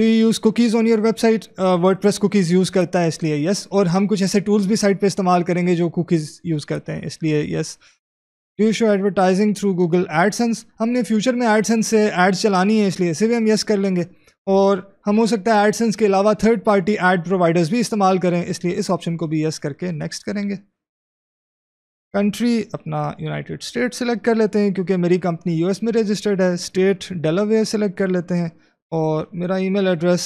Do you use cookies on your website? WordPress cookies use करता है इसलिए yes। और हम कुछ ऐसे टूल्स भी साइट पे इस्तेमाल करेंगे जो cookies यूज़ करते हैं इसलिए yes। Do you show advertising through Google AdSense? हमने फ्यूचर में AdSense से एड्स चलानी है इसलिए इसे भी हम yes कर लेंगे। और हम हो सकता है AdSense के अलावा थर्ड पार्टी एड प्रोवाइडर्स भी इस्तेमाल करें इसलिए इस ऑप्शन को भी yes करके नेक्स्ट करेंगे। कंट्री अपना यूनाइटेड स्टेट सेलेक्ट कर लेते हैं क्योंकि मेरी कंपनी US में रजिस्टर्ड है। स्टेट डेलावेयर सेलेक्ट कर लेते हैं और मेरा ईमेल एड्रेस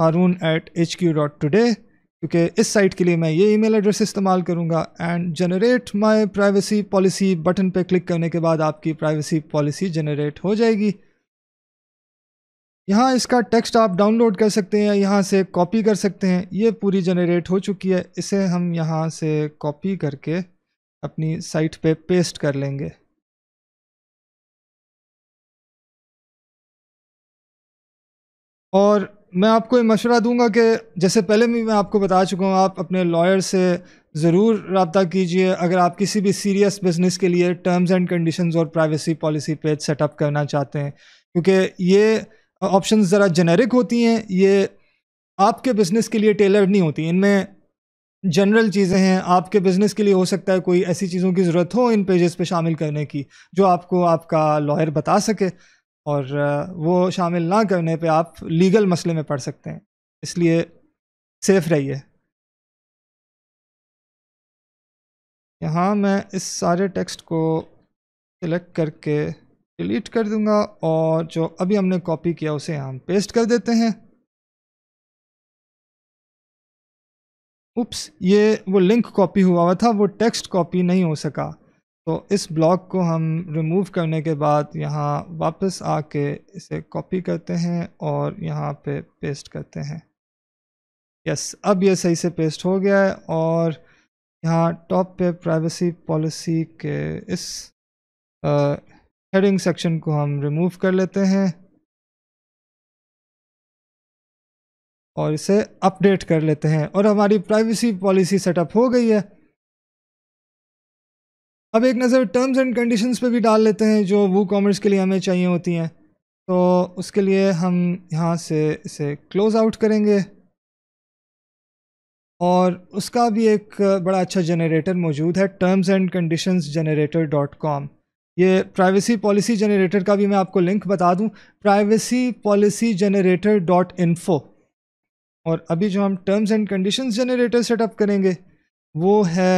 harun@hq.today क्योंकि इस साइट के लिए मैं ये ईमेल एड्रेस इस्तेमाल करूँगा। And generate my privacy policy button पे क्लिक करने के बाद आपकी प्राइवेसी पॉलिसी जनरेट हो जाएगी। यहाँ इसका टेक्स्ट आप डाउनलोड कर सकते हैं, यहाँ से कॉपी कर सकते हैं। ये पूरी जनरेट हो चुकी है, इसे हम यहाँ से कॉपी करके अपनी साइट पे पेस्ट कर लेंगे। और मैं आपको ये मशवरा दूंगा कि जैसे पहले भी मैं आपको बता चुका हूँ, आप अपने लॉयर से ज़रूर रब्ता कीजिए अगर आप किसी भी सीरियस बिज़नेस के लिए टर्म्स एंड कंडीशंस और प्राइवेसी पॉलिसी पेज सेटअप करना चाहते हैं, क्योंकि ये ऑप्शंस ज़रा जेनेरिक होती हैं, ये आपके बिज़नेस के लिए टेलर्ड नहीं होती। इनमें जनरल चीज़ें हैं। आपके बिजनेस के लिए हो सकता है कोई ऐसी चीज़ों की ज़रूरत हो इन पेजेस पे शामिल करने की जो आपको आपका लॉयर बता सके, और वो शामिल ना करने पे आप लीगल मसले में पड़ सकते हैं, इसलिए सेफ रहिए। यहाँ मैं इस सारे टेक्स्ट को सिलेक्ट करके डिलीट कर दूंगा और जो अभी हमने कॉपी किया उसे हम पेस्ट कर देते हैं। उप्स, ये वो लिंक कॉपी हुआ हुआ था, वो टेक्स्ट कॉपी नहीं हो सका, तो इस ब्लॉक को हम रिमूव करने के बाद यहाँ वापस आके इसे कॉपी करते हैं और यहाँ पे पेस्ट करते हैं। यस, अब ये सही से पेस्ट हो गया है। और यहाँ टॉप पे प्राइवेसी पॉलिसी के इस हेडिंग सेक्शन को हम रिमूव कर लेते हैं और इसे अपडेट कर लेते हैं, और हमारी प्राइवेसी पॉलिसी सेटअप हो गई है। अब एक नज़र टर्म्स एंड कंडीशंस पे भी डाल लेते हैं जो WooCommerce के लिए हमें चाहिए होती हैं। तो उसके लिए हम यहाँ से इसे क्लोज आउट करेंगे, और उसका भी एक बड़ा अच्छा जनरेटर मौजूद है, TermsAndConditionsGenerator.com। ये प्राइवेसी पॉलिसी जनरेटर का भी मैं आपको लिंक बता दूं, PrivacyPolicyGenerator.info। और अभी जो हम terms and conditions generator setup करेंगे वो है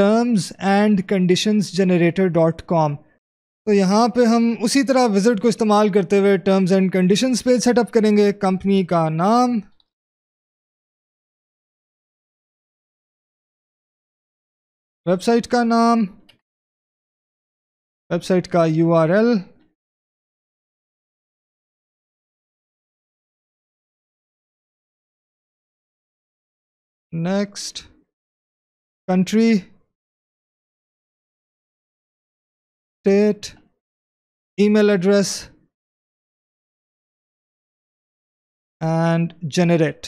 TermsAndConditionsGenerator.com। तो यहाँ पे हम उसी तरह विजिट को इस्तेमाल करते हुए terms and conditions page setup करेंगे। कंपनी का नाम, वेबसाइट का नाम, वेबसाइट का URL, next, country, state, email address and generate.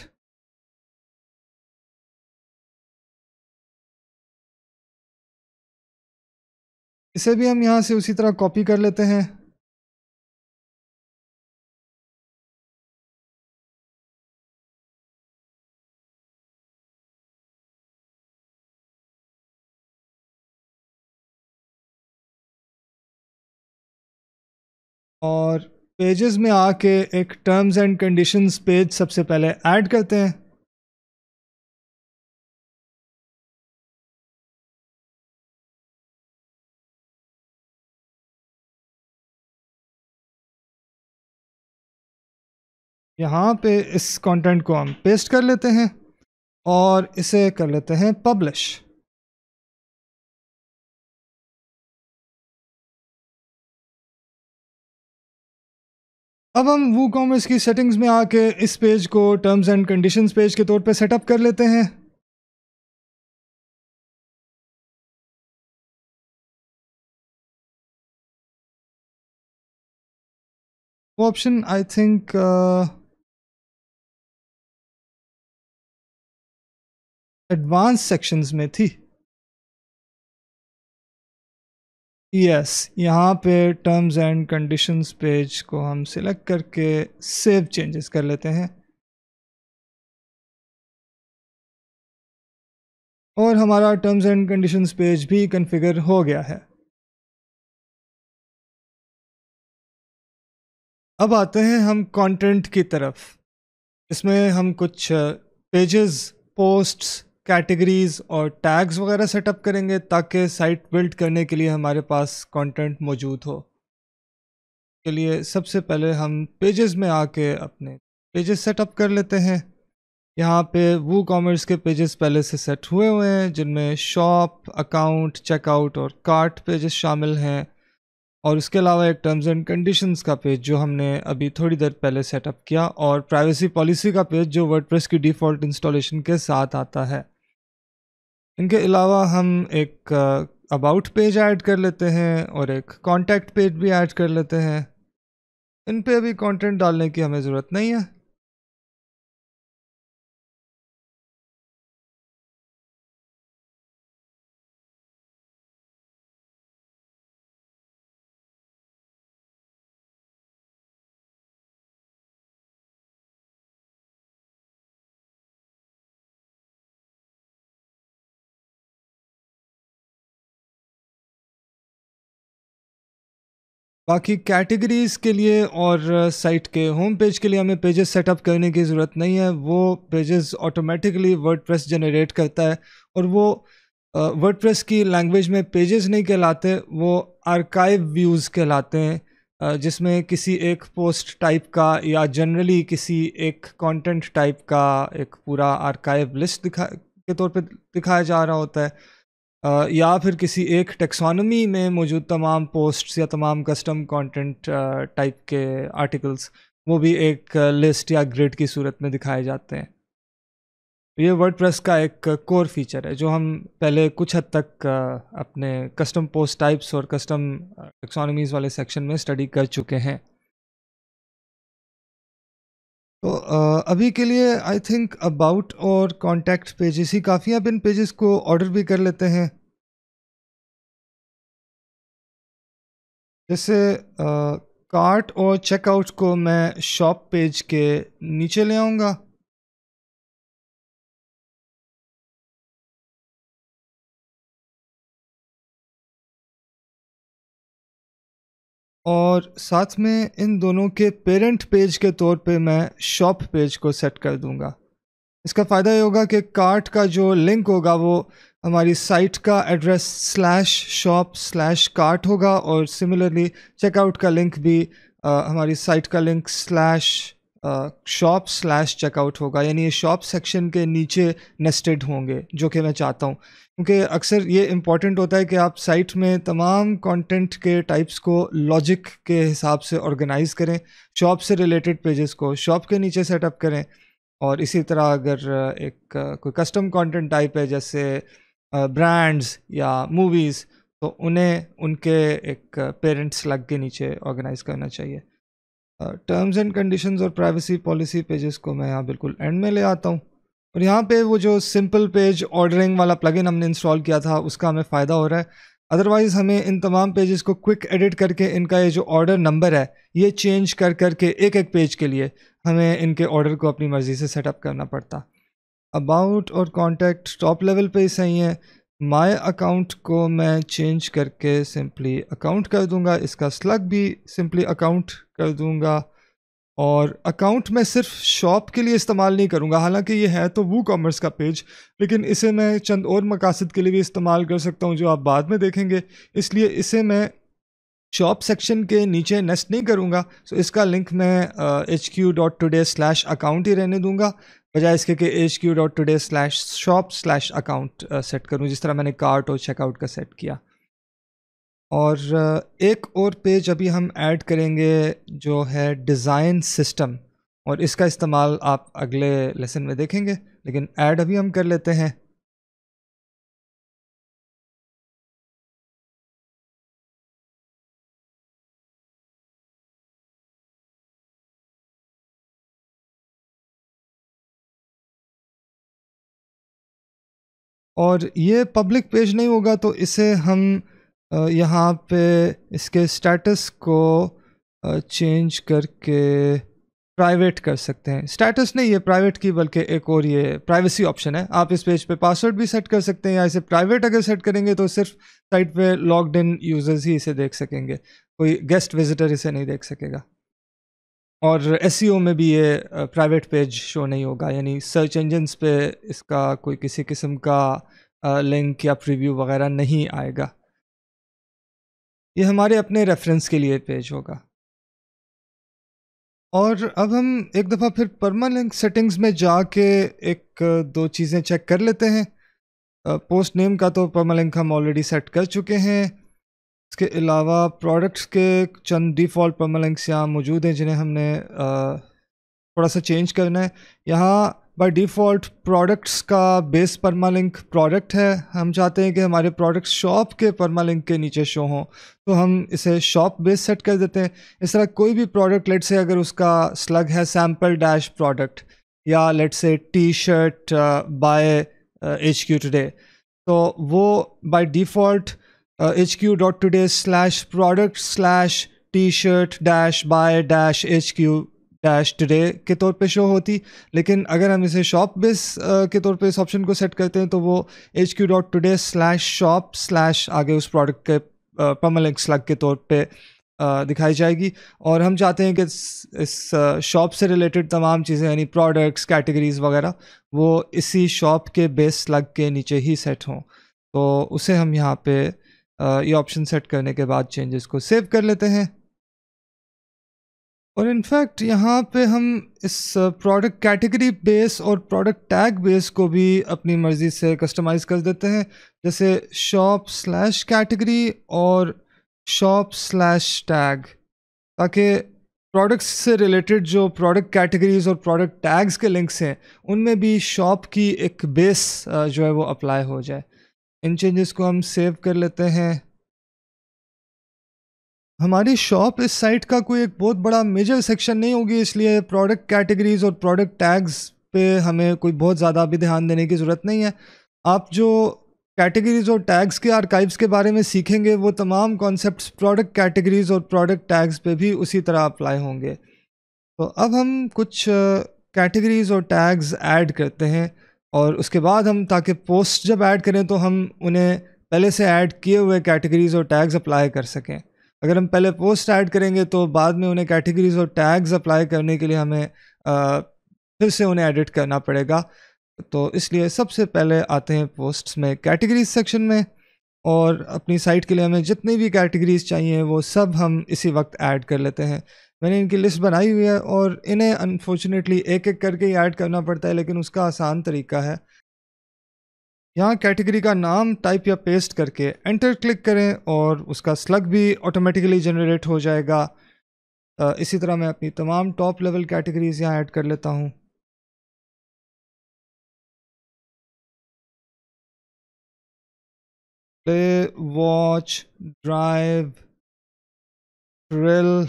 इसे भी हम यहाँ से उसी तरह कॉपी कर लेते हैं। और पेजेस में आके एक टर्म्स एंड कंडीशंस पेज सबसे पहले ऐड करते हैं। यहाँ पे इस कंटेंट को हम पेस्ट कर लेते हैं और इसे कर लेते हैं पब्लिश। अब हम WooCommerce की सेटिंग्स में आके इस पेज को टर्म्स एंड कंडीशंस पेज के तौर पे सेटअप कर लेते हैं। वो option I think advance sections में थी। यस, यहाँ पे टर्म्स एंड कंडीशंस पेज को हम सिलेक्ट करके सेव चेंजेस कर लेते हैं, और हमारा टर्म्स एंड कंडीशंस पेज भी कॉन्फ़िगर हो गया है। अब आते हैं हम कंटेंट की तरफ। इसमें हम कुछ पेजेस, पोस्ट्स, कैटेगरीज और टैग्स वगैरह सेटअप करेंगे ताकि साइट बिल्ड करने के लिए हमारे पास कंटेंट मौजूद हो। के लिए सबसे पहले हम पेजेस में आके अपने पेजेस सेटअप कर लेते हैं। यहाँ पे WooCommerce के पेजेस पहले से सेट हुए हुए हैं, जिनमें शॉप, अकाउंट, चेकआउट और कार्ट पेजेस शामिल हैं, और उसके अलावा एक टर्म्स एंड कंडीशंस का पेज जो हमने अभी थोड़ी देर पहले सेटअप किया, और प्राइवेसी पॉलिसी का पेज जो वर्डप्रेस की डिफ़ॉल्ट इंस्टॉलेशन के साथ आता है। इनके अलावा हम एक अबाउट पेज ऐड कर लेते हैं और एक कॉन्टैक्ट पेज भी ऐड कर लेते हैं। इन पे अभी कंटेंट डालने की हमें ज़रूरत नहीं है। बाकी कैटेगरीज़ के लिए और साइट के होम पेज के लिए हमें पेजेस सेटअप करने की ज़रूरत नहीं है, वो पेजेस ऑटोमेटिकली वर्डप्रेस जनरेट करता है और वो वर्डप्रेस की लैंग्वेज में पेजेस नहीं कहलाते, वो आर्काइव व्यूज़ कहलाते हैं, जिसमें किसी एक पोस्ट टाइप का या जनरली किसी एक कंटेंट टाइप का एक पूरा आर्काइव लिस्ट के तौर पर दिखाया जा रहा होता है, या फिर किसी एक टेक्सोनॉमी में मौजूद तमाम पोस्ट्स या तमाम कस्टम कंटेंट टाइप के आर्टिकल्स, वो भी एक लिस्ट या ग्रिड की सूरत में दिखाए जाते हैं। ये वर्डप्रेस का एक कोर फीचर है जो हम पहले कुछ हद तक अपने कस्टम पोस्ट टाइप्स और कस्टम टेक्सोनॉमीज़ वाले सेक्शन में स्टडी कर चुके हैं। तो अभी के लिए आई थिंक अबाउट और कॉन्टैक्ट पेजेस ही काफ़ी। अब इन पेजेस को ऑर्डर भी कर लेते हैं। जैसे कार्ट और चेकआउट को मैं शॉप पेज के नीचे ले आऊँगा। और साथ में इन दोनों के पेरेंट पेज के तौर पे मैं शॉप पेज को सेट कर दूंगा। इसका फ़ायदा ये होगा कि कार्ट का जो लिंक होगा वो हमारी साइट का एड्रेस /shop/cart होगा, और सिमिलरली चेकआउट का लिंक भी हमारी साइट का लिंक /shop/checkout होगा, यानी ये शॉप सेक्शन के नीचे नेस्टेड होंगे, जो कि मैं चाहता हूँ, क्योंकि अक्सर ये इम्पॉर्टेंट होता है कि आप साइट में तमाम कंटेंट के टाइप्स को लॉजिक के हिसाब से ऑर्गेनाइज़ करें। शॉप से रिलेटेड पेजेस को शॉप के नीचे सेटअप करें, और इसी तरह अगर एक कोई कस्टम कंटेंट टाइप है जैसे ब्रांड्स या मूवीज़, तो उन्हें उनके एक पेरेंट्स लग के नीचे ऑर्गेनाइज़ करना चाहिए। टर्म्स एंड कंडीशंस और प्राइवेसी पॉलिसी पेजेस को मैं यहाँ बिल्कुल एंड में ले आता हूँ। और यहाँ पे वो जो सिंपल पेज ऑर्डरिंग वाला प्लगइन हमने इंस्टॉल किया था, उसका हमें फ़ायदा हो रहा है। अदरवाइज़ हमें इन तमाम पेजेस को क्विक एडिट करके इनका ये जो ऑर्डर नंबर है ये चेंज कर करके एक एक पेज के लिए हमें इनके ऑर्डर को अपनी मर्ज़ी से सेटअप करना पड़ता। अबाउट और कॉन्टैक्ट टॉप लेवल पे सही है। माय अकाउंट को मैं चेंज करके सिंपली अकाउंट कर दूंगा, इसका स्लग भी सिंपली अकाउंट कर दूंगा। और अकाउंट मैं सिर्फ शॉप के लिए इस्तेमाल नहीं करूंगा, हालांकि ये है तो WooCommerce का पेज, लेकिन इसे मैं चंद और मकासद के लिए भी इस्तेमाल कर सकता हूं जो आप बाद में देखेंगे, इसलिए इसे मैं शॉप सेक्शन के नीचे नेस्ट नहीं करूंगा। सो इसका लिंक मैं hq.today/account ही रहने दूंगा, बजाय इसके कि hq.today/shop/account सेट करूँ, जिस तरह मैंने कार्ट और चेकआउट का सेट किया। और एक और पेज अभी हम ऐड करेंगे जो है डिज़ाइन सिस्टम, और इसका इस्तेमाल आप अगले लेसन में देखेंगे, लेकिन ऐड अभी हम कर लेते हैं। और ये पब्लिक पेज नहीं होगा, तो इसे हम यहाँ पे इसके स्टेटस को चेंज करके प्राइवेट कर सकते हैं। स्टेटस नहीं है प्राइवेट की, बल्कि एक और ये प्राइवेसी ऑप्शन है। आप इस पेज पे पासवर्ड भी सेट कर सकते हैं, या इसे प्राइवेट अगर सेट करेंगे तो सिर्फ साइट पे लॉग्ड इन यूज़र्स ही इसे देख सकेंगे, कोई गेस्ट विजिटर इसे नहीं देख सकेगा। और एसईओ में भी ये प्राइवेट पेज शो नहीं होगा, यानी सर्च इंजन्स पे इसका कोई किसी किस्म का लिंक या प्रीव्यू वगैरह नहीं आएगा। ये हमारे अपने रेफरेंस के लिए पेज होगा। और अब हम एक दफ़ा फिर परमानेंट सेटिंग्स में जाके एक दो चीज़ें चेक कर लेते हैं। पोस्ट नेम का तो परमानेंट हम ऑलरेडी सेट कर चुके हैं, इसके अलावा प्रोडक्ट्स के चंद डिफ़ॉल्ट परमानेंट्स यहाँ मौजूद हैं जिन्हें हमने थोड़ा सा चेंज करना है। यहाँ बाय डिफ़ॉल्ट प्रोडक्ट्स का बेस परमालिंक प्रोडक्ट है, हम चाहते हैं कि हमारे प्रोडक्ट्स शॉप के परमालिंक के नीचे शो हों, तो हम इसे शॉप बेस सेट कर देते हैं। इस तरह कोई भी प्रोडक्ट, लेट से अगर उसका स्लग है sample-product या लेट से t-shirt बाय hq today, तो वो बाय डिफ़ॉल्ट hq.today/product/t-shirt-by-hq-today के तौर पे शो होती, लेकिन अगर हम इसे शॉप बेस के तौर पे इस ऑप्शन को सेट करते हैं तो वो hq.today/shop/ आगे उस प्रोडक्ट के परमालिंक स्लग के तौर पे दिखाई जाएगी। और हम चाहते हैं कि इस शॉप से रिलेटेड तमाम चीज़ें यानी प्रोडक्ट्स, कैटेगरीज़ वगैरह वो इसी शॉप के बेस स्लग के नीचे ही सेट हों। तो उसे हम यहाँ पे ये ऑप्शन सेट करने के बाद चेंजेस को सेव कर लेते हैं। और इनफैक्ट यहाँ पे हम इस प्रोडक्ट कैटेगरी बेस और प्रोडक्ट टैग बेस को भी अपनी मर्ज़ी से कस्टमाइज़ कर देते हैं, जैसे shop/category और shop/tag, ताकि प्रोडक्ट्स से रिलेटेड जो प्रोडक्ट कैटेगरीज़ और प्रोडक्ट टैग्स के लिंक्स हैं उनमें भी शॉप की एक बेस जो है वो अप्लाई हो जाए। इन चेंजेस को हम सेव कर लेते हैं। हमारी शॉप इस साइट का कोई एक बहुत बड़ा मेजर सेक्शन नहीं होगी, इसलिए प्रोडक्ट कैटेगरीज़ और प्रोडक्ट टैग्स पे हमें कोई बहुत ज़्यादा अभी ध्यान देने की ज़रूरत नहीं है। आप जो कैटेगरीज़ और टैग्स के आर्काइव्स के बारे में सीखेंगे वो तमाम कॉन्सेप्ट्स प्रोडक्ट कैटेगरीज़ और प्रोडक्ट टैग्स पे भी उसी तरह अप्लाई होंगे। तो अब हम कुछ कैटेगरीज़ और टैग्स ऐड करते हैं और उसके बाद हम, ताकि पोस्ट जब ऐड करें तो हम उन्हें पहले से ऐड किए हुए कैटेगरीज़ और टैग्स अप्लाई कर सकें। अगर हम पहले पोस्ट ऐड करेंगे तो बाद में उन्हें कैटेगरीज़ और टैग्स अप्लाई करने के लिए हमें फिर से उन्हें एडिट करना पड़ेगा। तो इसलिए सबसे पहले आते हैं पोस्ट्स में, कैटेगरीज सेक्शन में, और अपनी साइट के लिए हमें जितनी भी कैटेगरीज चाहिए वो सब हम इसी वक्त ऐड कर लेते हैं। मैंने इनकी लिस्ट बनाई हुई है और इन्हें अनफॉर्चुनेटली एक एक करके ही ऐड करना पड़ता है, लेकिन उसका आसान तरीका है। यहाँ कैटेगरी का नाम टाइप या पेस्ट करके एंटर क्लिक करें और उसका स्लग भी ऑटोमेटिकली जनरेट हो जाएगा। इसी तरह मैं अपनी तमाम टॉप लेवल कैटेगरीज यहाँ ऐड कर लेता हूँ। Play, watch, drive, thrill,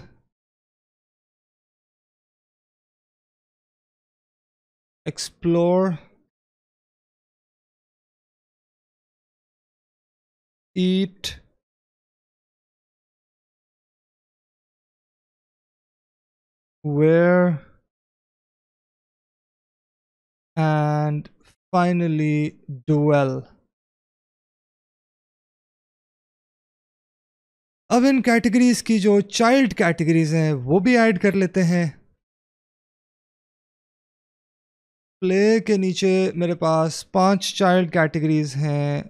explore, eat, wear, and finally dual. अब इन कैटेगरीज की जो चाइल्ड कैटेगरीज हैं वो भी ऐड कर लेते हैं। प्ले के नीचे मेरे पास 5 चाइल्ड कैटेगरीज हैं।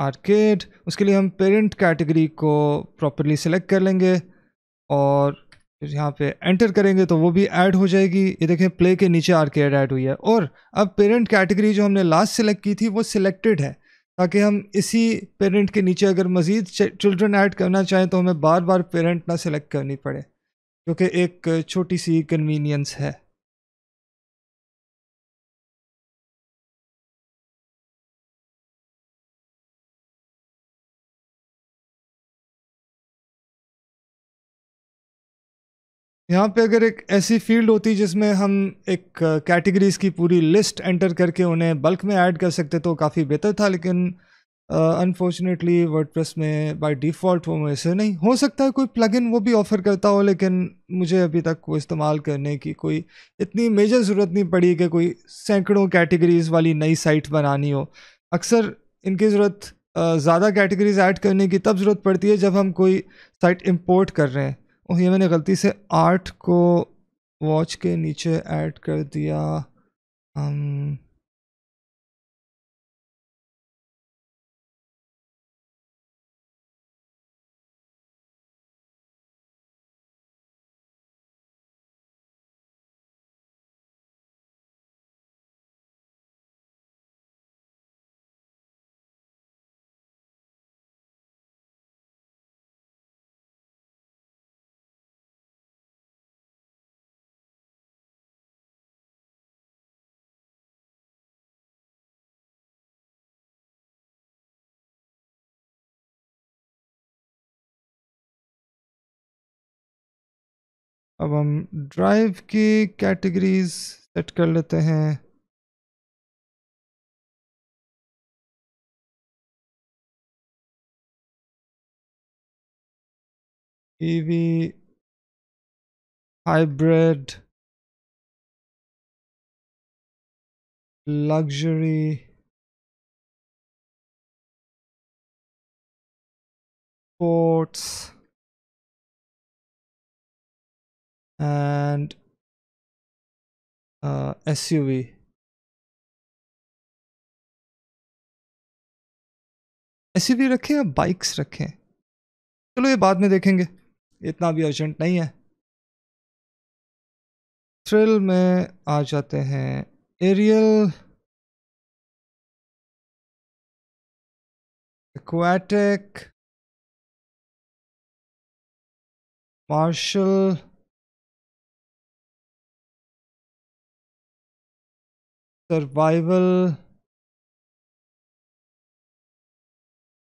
आर्केड, उसके लिए हम पेरेंट कैटेगरी को प्रॉपर्ली सिलेक्ट कर लेंगे और यहाँ पे एंटर करेंगे तो वो भी ऐड हो जाएगी। ये देखें, प्ले के नीचे आर्केड ऐड हुई है। और अब पेरेंट कैटेगरी जो हमने लास्ट सिलेक्ट की थी वो सिलेक्टेड है, ताकि हम इसी पेरेंट के नीचे अगर मज़ीद चिल्ड्रन ऐड करना चाहें तो हमें बार बार पेरेंट ना सिलेक्ट करनी पड़े, क्योंकि एक छोटी सी कन्वीनियंस है। यहाँ पे अगर एक ऐसी फील्ड होती जिसमें हम एक कैटेगरीज की पूरी लिस्ट एंटर करके उन्हें बल्क में ऐड कर सकते तो काफ़ी बेहतर था, लेकिन अनफॉर्चुनेटली वर्डप्रेस में बाय डिफ़ॉल्ट वो मुझे नहीं, हो सकता है कोई प्लगइन वो भी ऑफ़र करता हो, लेकिन मुझे अभी तक वो इस्तेमाल करने की कोई इतनी मेजर ज़रूरत नहीं पड़ी कि कोई सैकड़ों कैटेगरीज़ वाली नई साइट बनानी हो। अक्सर इनकी ज़रूरत ज़्यादा कैटेगरीज़ ऐड करने की तब ज़रूरत पड़ती है जब हम कोई साइट इम्पोर्ट कर रहे हैं। ओह, ये मैंने गलती से आर्ट को वॉच के नीचे ऐड कर दिया। अब हम ड्राइव की कैटेगरीज सेट कर लेते हैं। EV, hybrid, luxury, sports, and SUV. SUV रखें या बाइक्स रखें, चलो ये बाद में देखेंगे, इतना भी अर्जेंट नहीं है। थ्रिल में आ जाते हैं, एरियल, एक्वाटिक, मार्शल, सर्वाइवल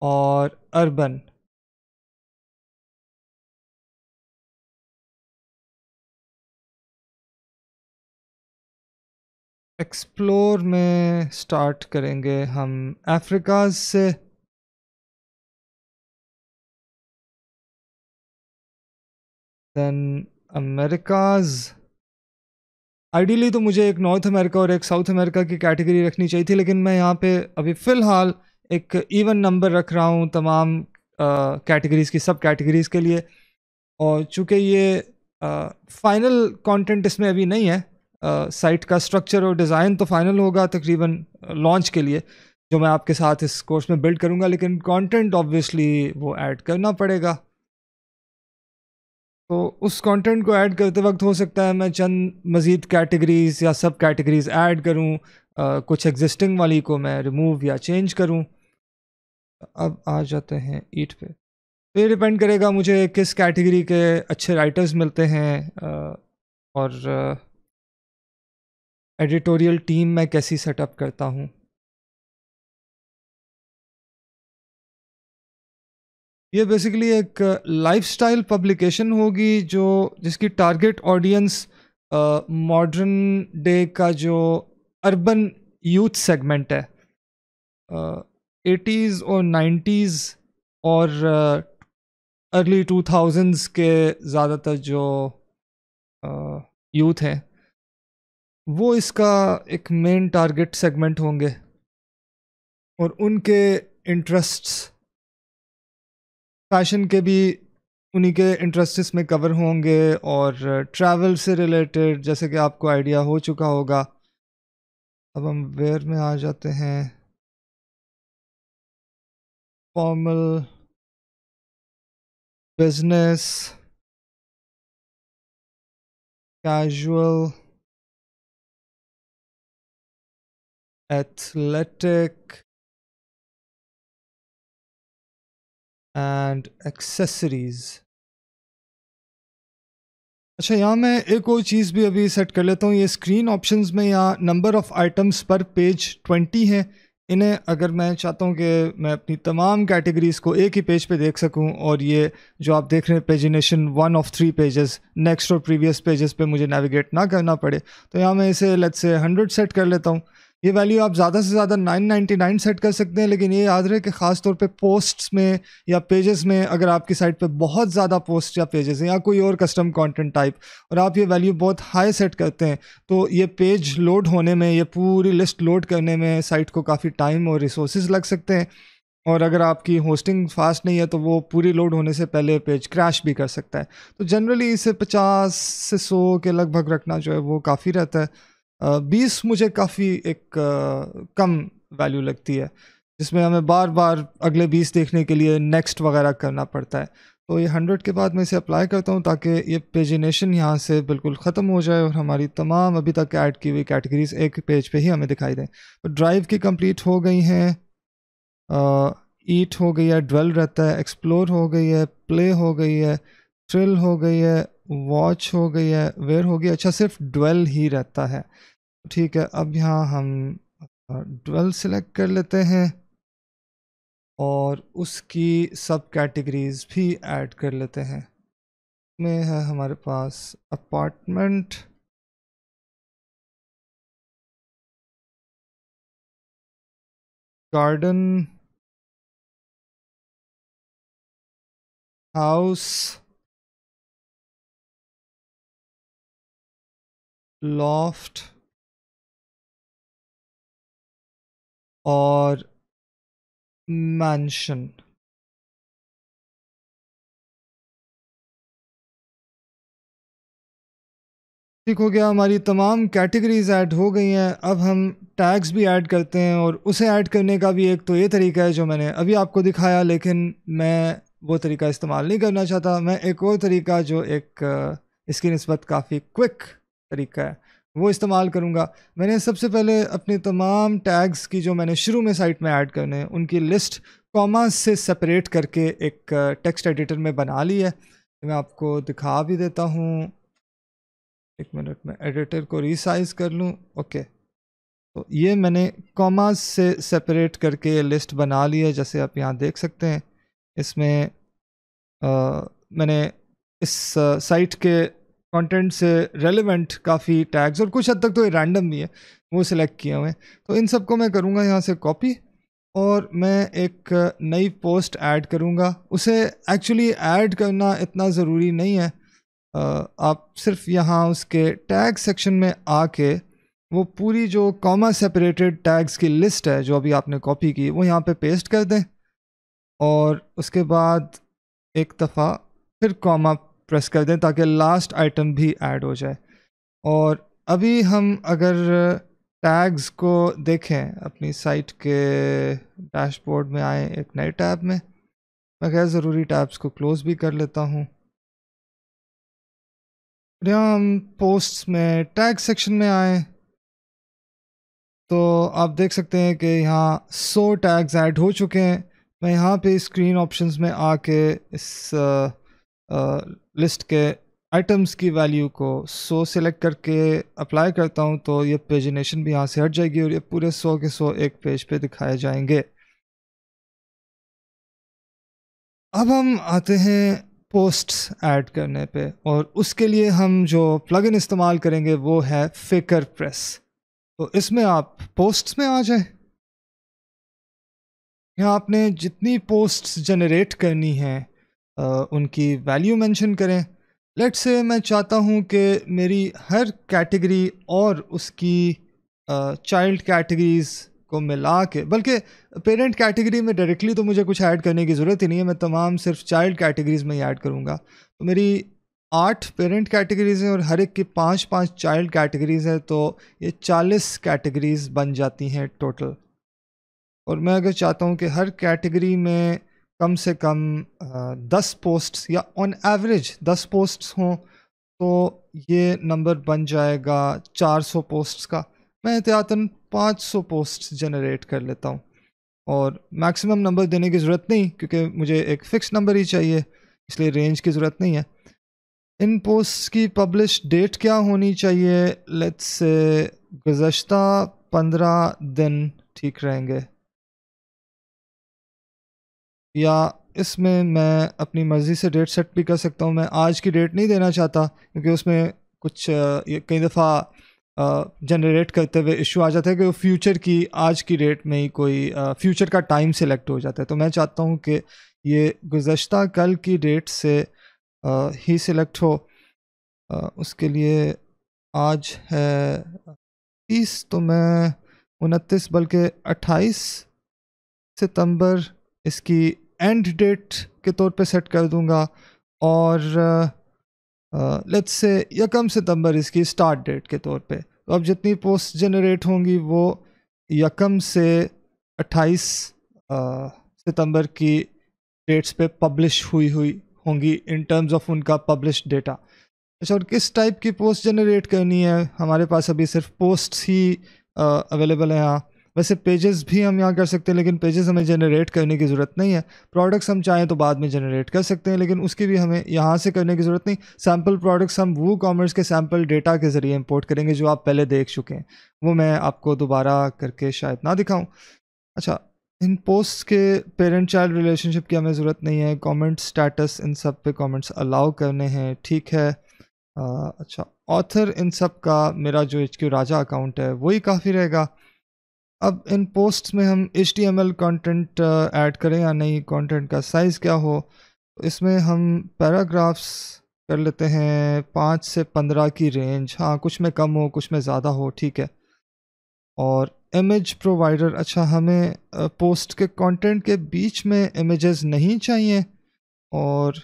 और अर्बन। एक्सप्लोर में स्टार्ट करेंगे हम अफ्रीका से। Then Americas। आइडियली तो मुझे एक नॉर्थ अमेरिका और एक साउथ अमेरिका की कैटेगरी रखनी चाहिए थी, लेकिन मैं यहाँ पे अभी फ़िलहाल एक इवन नंबर रख रहा हूँ तमाम कैटेगरीज़ की सब कैटेगरीज़ के लिए। और चूँकि ये फाइनल कंटेंट इसमें अभी नहीं है, साइट का स्ट्रक्चर और डिज़ाइन तो फाइनल होगा तकरीबन लॉन्च के लिए, जो मैं आपके साथ इस कोर्स में बिल्ड करूँगा, लेकिन कॉन्टेंट ऑब्वियसली वो ऐड करना पड़ेगा। तो उस कंटेंट को ऐड करते वक्त हो सकता है मैं चंद मज़ीद कैटेगरीज़ या सब कैटेगरीज़ ऐड करूं, कुछ एग्जिस्टिंग वाली को मैं रिमूव या चेंज करूं। अब आ जाते हैं ईट पे। तो ये डिपेंड करेगा मुझे किस कैटेगरी के अच्छे राइटर्स मिलते हैं और एडिटोरियल टीम मैं कैसी सेटअप करता हूं। ये बेसिकली एक लाइफस्टाइल पब्लिकेशन होगी जो जिसकी टारगेट ऑडियंस मॉडर्न डे का जो अर्बन यूथ सेगमेंट है, 80s और 90s और अर्ली 2000s के ज़्यादातर जो यूथ हैं वो इसका एक मेन टारगेट सेगमेंट होंगे और उनके इंटरेस्ट्स फैशन के भी उन्हीं के इंटरेस्ट्स में कवर होंगे और ट्रैवल से रिलेटेड जैसे कि आपको आइडिया हो चुका होगा। अब हम वेयर में आ जाते हैं, formal, business, casual, athletic and accessories. अच्छा, यहाँ मैं एक और चीज़ भी अभी सेट कर लेता हूँ। ये स्क्रीन ऑप्शंस में यहाँ number of items per page 20 हैं। इन्हें अगर मैं चाहता हूँ कि मैं अपनी तमाम कैटेगरीज़ को एक ही पेज पे देख सकूँ, और ये जो आप देख रहे हैं पेजिनेशन 1 of 3 पेजेस, नेक्स्ट और प्रीवियस पेजेस पे मुझे नेविगेट ना करना पड़े, तो यहाँ मैं इसे लेट्स से 100 सेट कर लेता हूँ। ये वैल्यू आप ज़्यादा से ज़्यादा 999 सेट कर सकते हैं, लेकिन ये याद रहे कि ख़ास तौर पे पोस्ट्स में या पेजेस में अगर आपकी साइट पे बहुत ज़्यादा पोस्ट या पेजेस हैं या कोई और कस्टम कंटेंट टाइप और आप ये वैल्यू बहुत हाई सेट करते हैं, तो ये पेज लोड होने में, ये पूरी लिस्ट लोड करने में साइट को काफ़ी टाइम और रिसोर्सेज लग सकते हैं, और अगर आपकी होस्टिंग फास्ट नहीं है तो वो पूरी लोड होने से पहले पेज क्रैश भी कर सकता है। तो जनरली इसे 50 से 100 के लगभग रखना जो है वो काफ़ी रहता है। 20 मुझे काफ़ी एक कम वैल्यू लगती है, जिसमें हमें बार बार अगले 20 देखने के लिए नेक्स्ट वगैरह करना पड़ता है। तो ये 100 के बाद मैं इसे अप्लाई करता हूँ ताकि ये पेजिनेशन यहाँ से बिल्कुल ख़त्म हो जाए और हमारी तमाम अभी तक ऐड की हुई कैटेगरीज़ एक पेज पे ही हमें दिखाई दें। तो ड्राइव की कंप्लीट हो गई हैं, ईट हो गई है, ड्वेल रहता है, एक्सप्लोर हो गई है, प्ले हो गई है, ट्रिल हो गई है, वॉच हो गई है, वेयर हो गई। अच्छा, सिर्फ ड्वेल ही रहता है, ठीक है। अब यहाँ हम ड्वेल सिलेक्ट कर लेते हैं और उसकी सब कैटेगरीज भी ऐड कर लेते हैं। में है हमारे पास अपार्टमेंट, गार्डन, हाउस, लॉफ्ट और मैंशन। ठीक हो गया, हमारी तमाम कैटेगरीज ऐड हो गई हैं। अब हम टैग्स भी ऐड करते हैं और उसे ऐड करने का भी एक तो ये तरीका है जो मैंने अभी आपको दिखाया, लेकिन मैं वो तरीका इस्तेमाल नहीं करना चाहता। मैं एक और तरीका जो एक इसकी निस्बत काफ़ी क्विक तरीका है वो इस्तेमाल करूँगा। मैंने सबसे पहले अपने तमाम टैग्स की जो मैंने शुरू में साइट में ऐड करने हैं उनकी लिस्ट कॉमा से सेपरेट करके एक टेक्स्ट एडिटर में बना ली है। मैं आपको दिखा भी देता हूँ, एक मिनट में एडिटर को रिसाइज़ कर लूँ। ओके, तो ये मैंने कॉमास से सेपरेट करके लिस्ट बना ली है, जैसे आप यहाँ देख सकते हैं। इसमें मैंने इस साइट के कंटेंट से रेलेवेंट काफ़ी टैग्स और कुछ हद तक तो ये रैंडम भी है वो सिलेक्ट किए हुए हैं। तो इन सबको मैं करूँगा यहाँ से कॉपी और मैं एक नई पोस्ट ऐड करूँगा। उसे एक्चुअली ऐड करना इतना ज़रूरी नहीं है, आप सिर्फ यहाँ उसके टैग सेक्शन में आके वो पूरी जो कॉमा सेपरेटेड टैग्स की लिस्ट है जो अभी आपने कॉपी की वो यहाँ पे पेस्ट कर दें और उसके बाद एक दफ़ा फिर कॉमा प्रेस कर दें ताकि लास्ट आइटम भी ऐड हो जाए। और अभी हम अगर टैग्स को देखें, अपनी साइट के डैशबोर्ड में आएँ एक नए टैब में, मैं गैर ज़रूरी टैब्स को क्लोज़ भी कर लेता हूँ। यहाँ हम पोस्ट्स में टैग सेक्शन में आए तो आप देख सकते हैं कि यहाँ 100 टैग्स ऐड हो चुके हैं। मैं यहाँ पे स्क्रीन ऑप्शंस में आके इस लिस्ट के आइटम्स की वैल्यू को 100 सिलेक्ट करके अप्लाई करता हूँ तो ये पेजिनेशन भी यहाँ से हट जाएगी और ये पूरे 100 के 100 एक पेज पे दिखाए जाएंगे। अब हम आते हैं पोस्ट्स ऐड करने पे और उसके लिए हम जो प्लगइन इस्तेमाल करेंगे वो है फेकर प्रेस। तो इसमें आप पोस्ट्स में आ जाएं। यहाँ आपने जितनी पोस्ट्स जनरेट करनी हैं उनकी वैल्यू मेंशन करें। लेट्स से मैं चाहता हूँ कि मेरी हर कैटेगरी और उसकी चाइल्ड कैटेगरीज़ को मिला के, बल्कि पेरेंट कैटेगरी में डायरेक्टली तो मुझे कुछ ऐड करने की ज़रूरत ही नहीं है, मैं तमाम सिर्फ चाइल्ड कैटेगरीज़ में ही ऐड करूँगा। तो मेरी 8 पेरेंट कैटेगरीज़ हैं और हर एक की 5-5 चाइल्ड कैटेगरीज़ हैं, तो ये 40 कैटेगरीज़ बन जाती हैं टोटल। और मैं अगर चाहता हूँ कि हर कैटेगरी में कम से कम 10 पोस्ट्स या ऑन एवरेज 10 पोस्ट्स हों तो ये नंबर बन जाएगा 400 पोस्ट्स का। मैं एहतियातन 500 पोस्ट्स जनरेट कर लेता हूँ और मैक्सिमम नंबर देने की ज़रूरत नहीं क्योंकि मुझे एक फ़िक्स नंबर ही चाहिए, इसलिए रेंज की ज़रूरत नहीं है। इन पोस्ट्स की पब्लिश डेट क्या होनी चाहिए? लेट्स से गुज़श्ता 15 दिन ठीक रहेंगे, या इसमें मैं अपनी मर्ज़ी से डेट सेट भी कर सकता हूँ। मैं आज की डेट नहीं देना चाहता क्योंकि उसमें कुछ कई दफ़ा जनरेट करते हुए इशू आ जाता है कि वो फ्यूचर की आज की डेट में ही कोई फ्यूचर का टाइम सेलेक्ट हो जाता है। तो मैं चाहता हूँ कि ये गुज़श्ता कल की डेट से ही सिलेक्ट हो। उसके लिए आज है 30, तो मैं 29 बल्कि 28 सितंबर इसकी एंड डेट के तौर पे सेट कर दूँगा और लेट्स से यकम सितंबर इसकी स्टार्ट डेट के तौर पे। तो अब जितनी पोस्ट जनरेट होंगी वो यकम से 28 सितंबर की डेट्स पे पब्लिश हुई होंगी इन टर्म्स ऑफ उनका पब्लिश डेटा। अच्छा, और किस टाइप की पोस्ट जनरेट करनी है? हमारे पास अभी सिर्फ पोस्ट्स ही अवेलेबल हैं यहाँ। वैसे पेजेस भी हम यहाँ कर सकते हैं लेकिन पेजेस हमें जनरेट करने की ज़रूरत नहीं है। प्रोडक्ट्स हम चाहें तो बाद में जनरेट कर सकते हैं लेकिन उसकी भी हमें यहाँ से करने की ज़रूरत नहीं। सैम्पल प्रोडक्ट्स हम WooCommerce के सैम्पल डेटा के ज़रिए इंपोर्ट करेंगे जो आप पहले देख चुके हैं, वो मैं आपको दोबारा करके शायद ना दिखाऊँ। अच्छा, इन पोस्ट के पेरेंट चाइल्ड रिलेशनशिप की हमें ज़रूरत नहीं है। कॉमेंट स्टेटस इन सब पे कॉमेंट्स अलाउ करने हैं, ठीक है। अच्छा, ऑथर इन सब का मेरा जो HQ राजा अकाउंट है वही काफ़ी रहेगा। अब इन पोस्ट्स में हम HTML कंटेंट ऐड करें या नहीं, कंटेंट का साइज़ क्या हो, इसमें हम पैराग्राफ्स कर लेते हैं 5 से 15 की रेंज। हाँ, कुछ में कम हो कुछ में ज़्यादा हो, ठीक है। और इमेज प्रोवाइडर, अच्छा हमें पोस्ट के कंटेंट के बीच में इमेजेस नहीं चाहिए और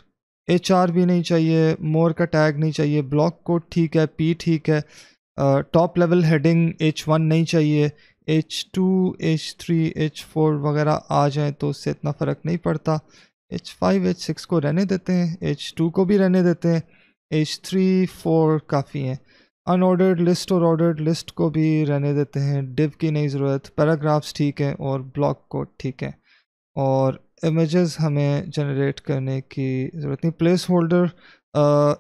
HR भी नहीं चाहिए, मोर का टैग नहीं चाहिए, ब्लॉक कोड ठीक है, पी ठीक है, टॉप लेवल हेडिंग H1 नहीं चाहिए, H2, H3, H4 वगैरह आ जाएं तो उससे इतना फ़र्क नहीं पड़ता। H5, H6 को रहने देते हैं, H2 को भी रहने देते हैं, H3, 4 काफ़ी हैं। अनऑर्डर्ड लिस्ट और ऑर्डर्ड लिस्ट को भी रहने देते हैं, डिव की नहीं ज़रूरत, पैराग्राफ्स ठीक हैं और ब्लॉक कोड ठीक है, और इमेजेस हमें जनरेट करने की ज़रूरत नहीं। प्लेस होल्डर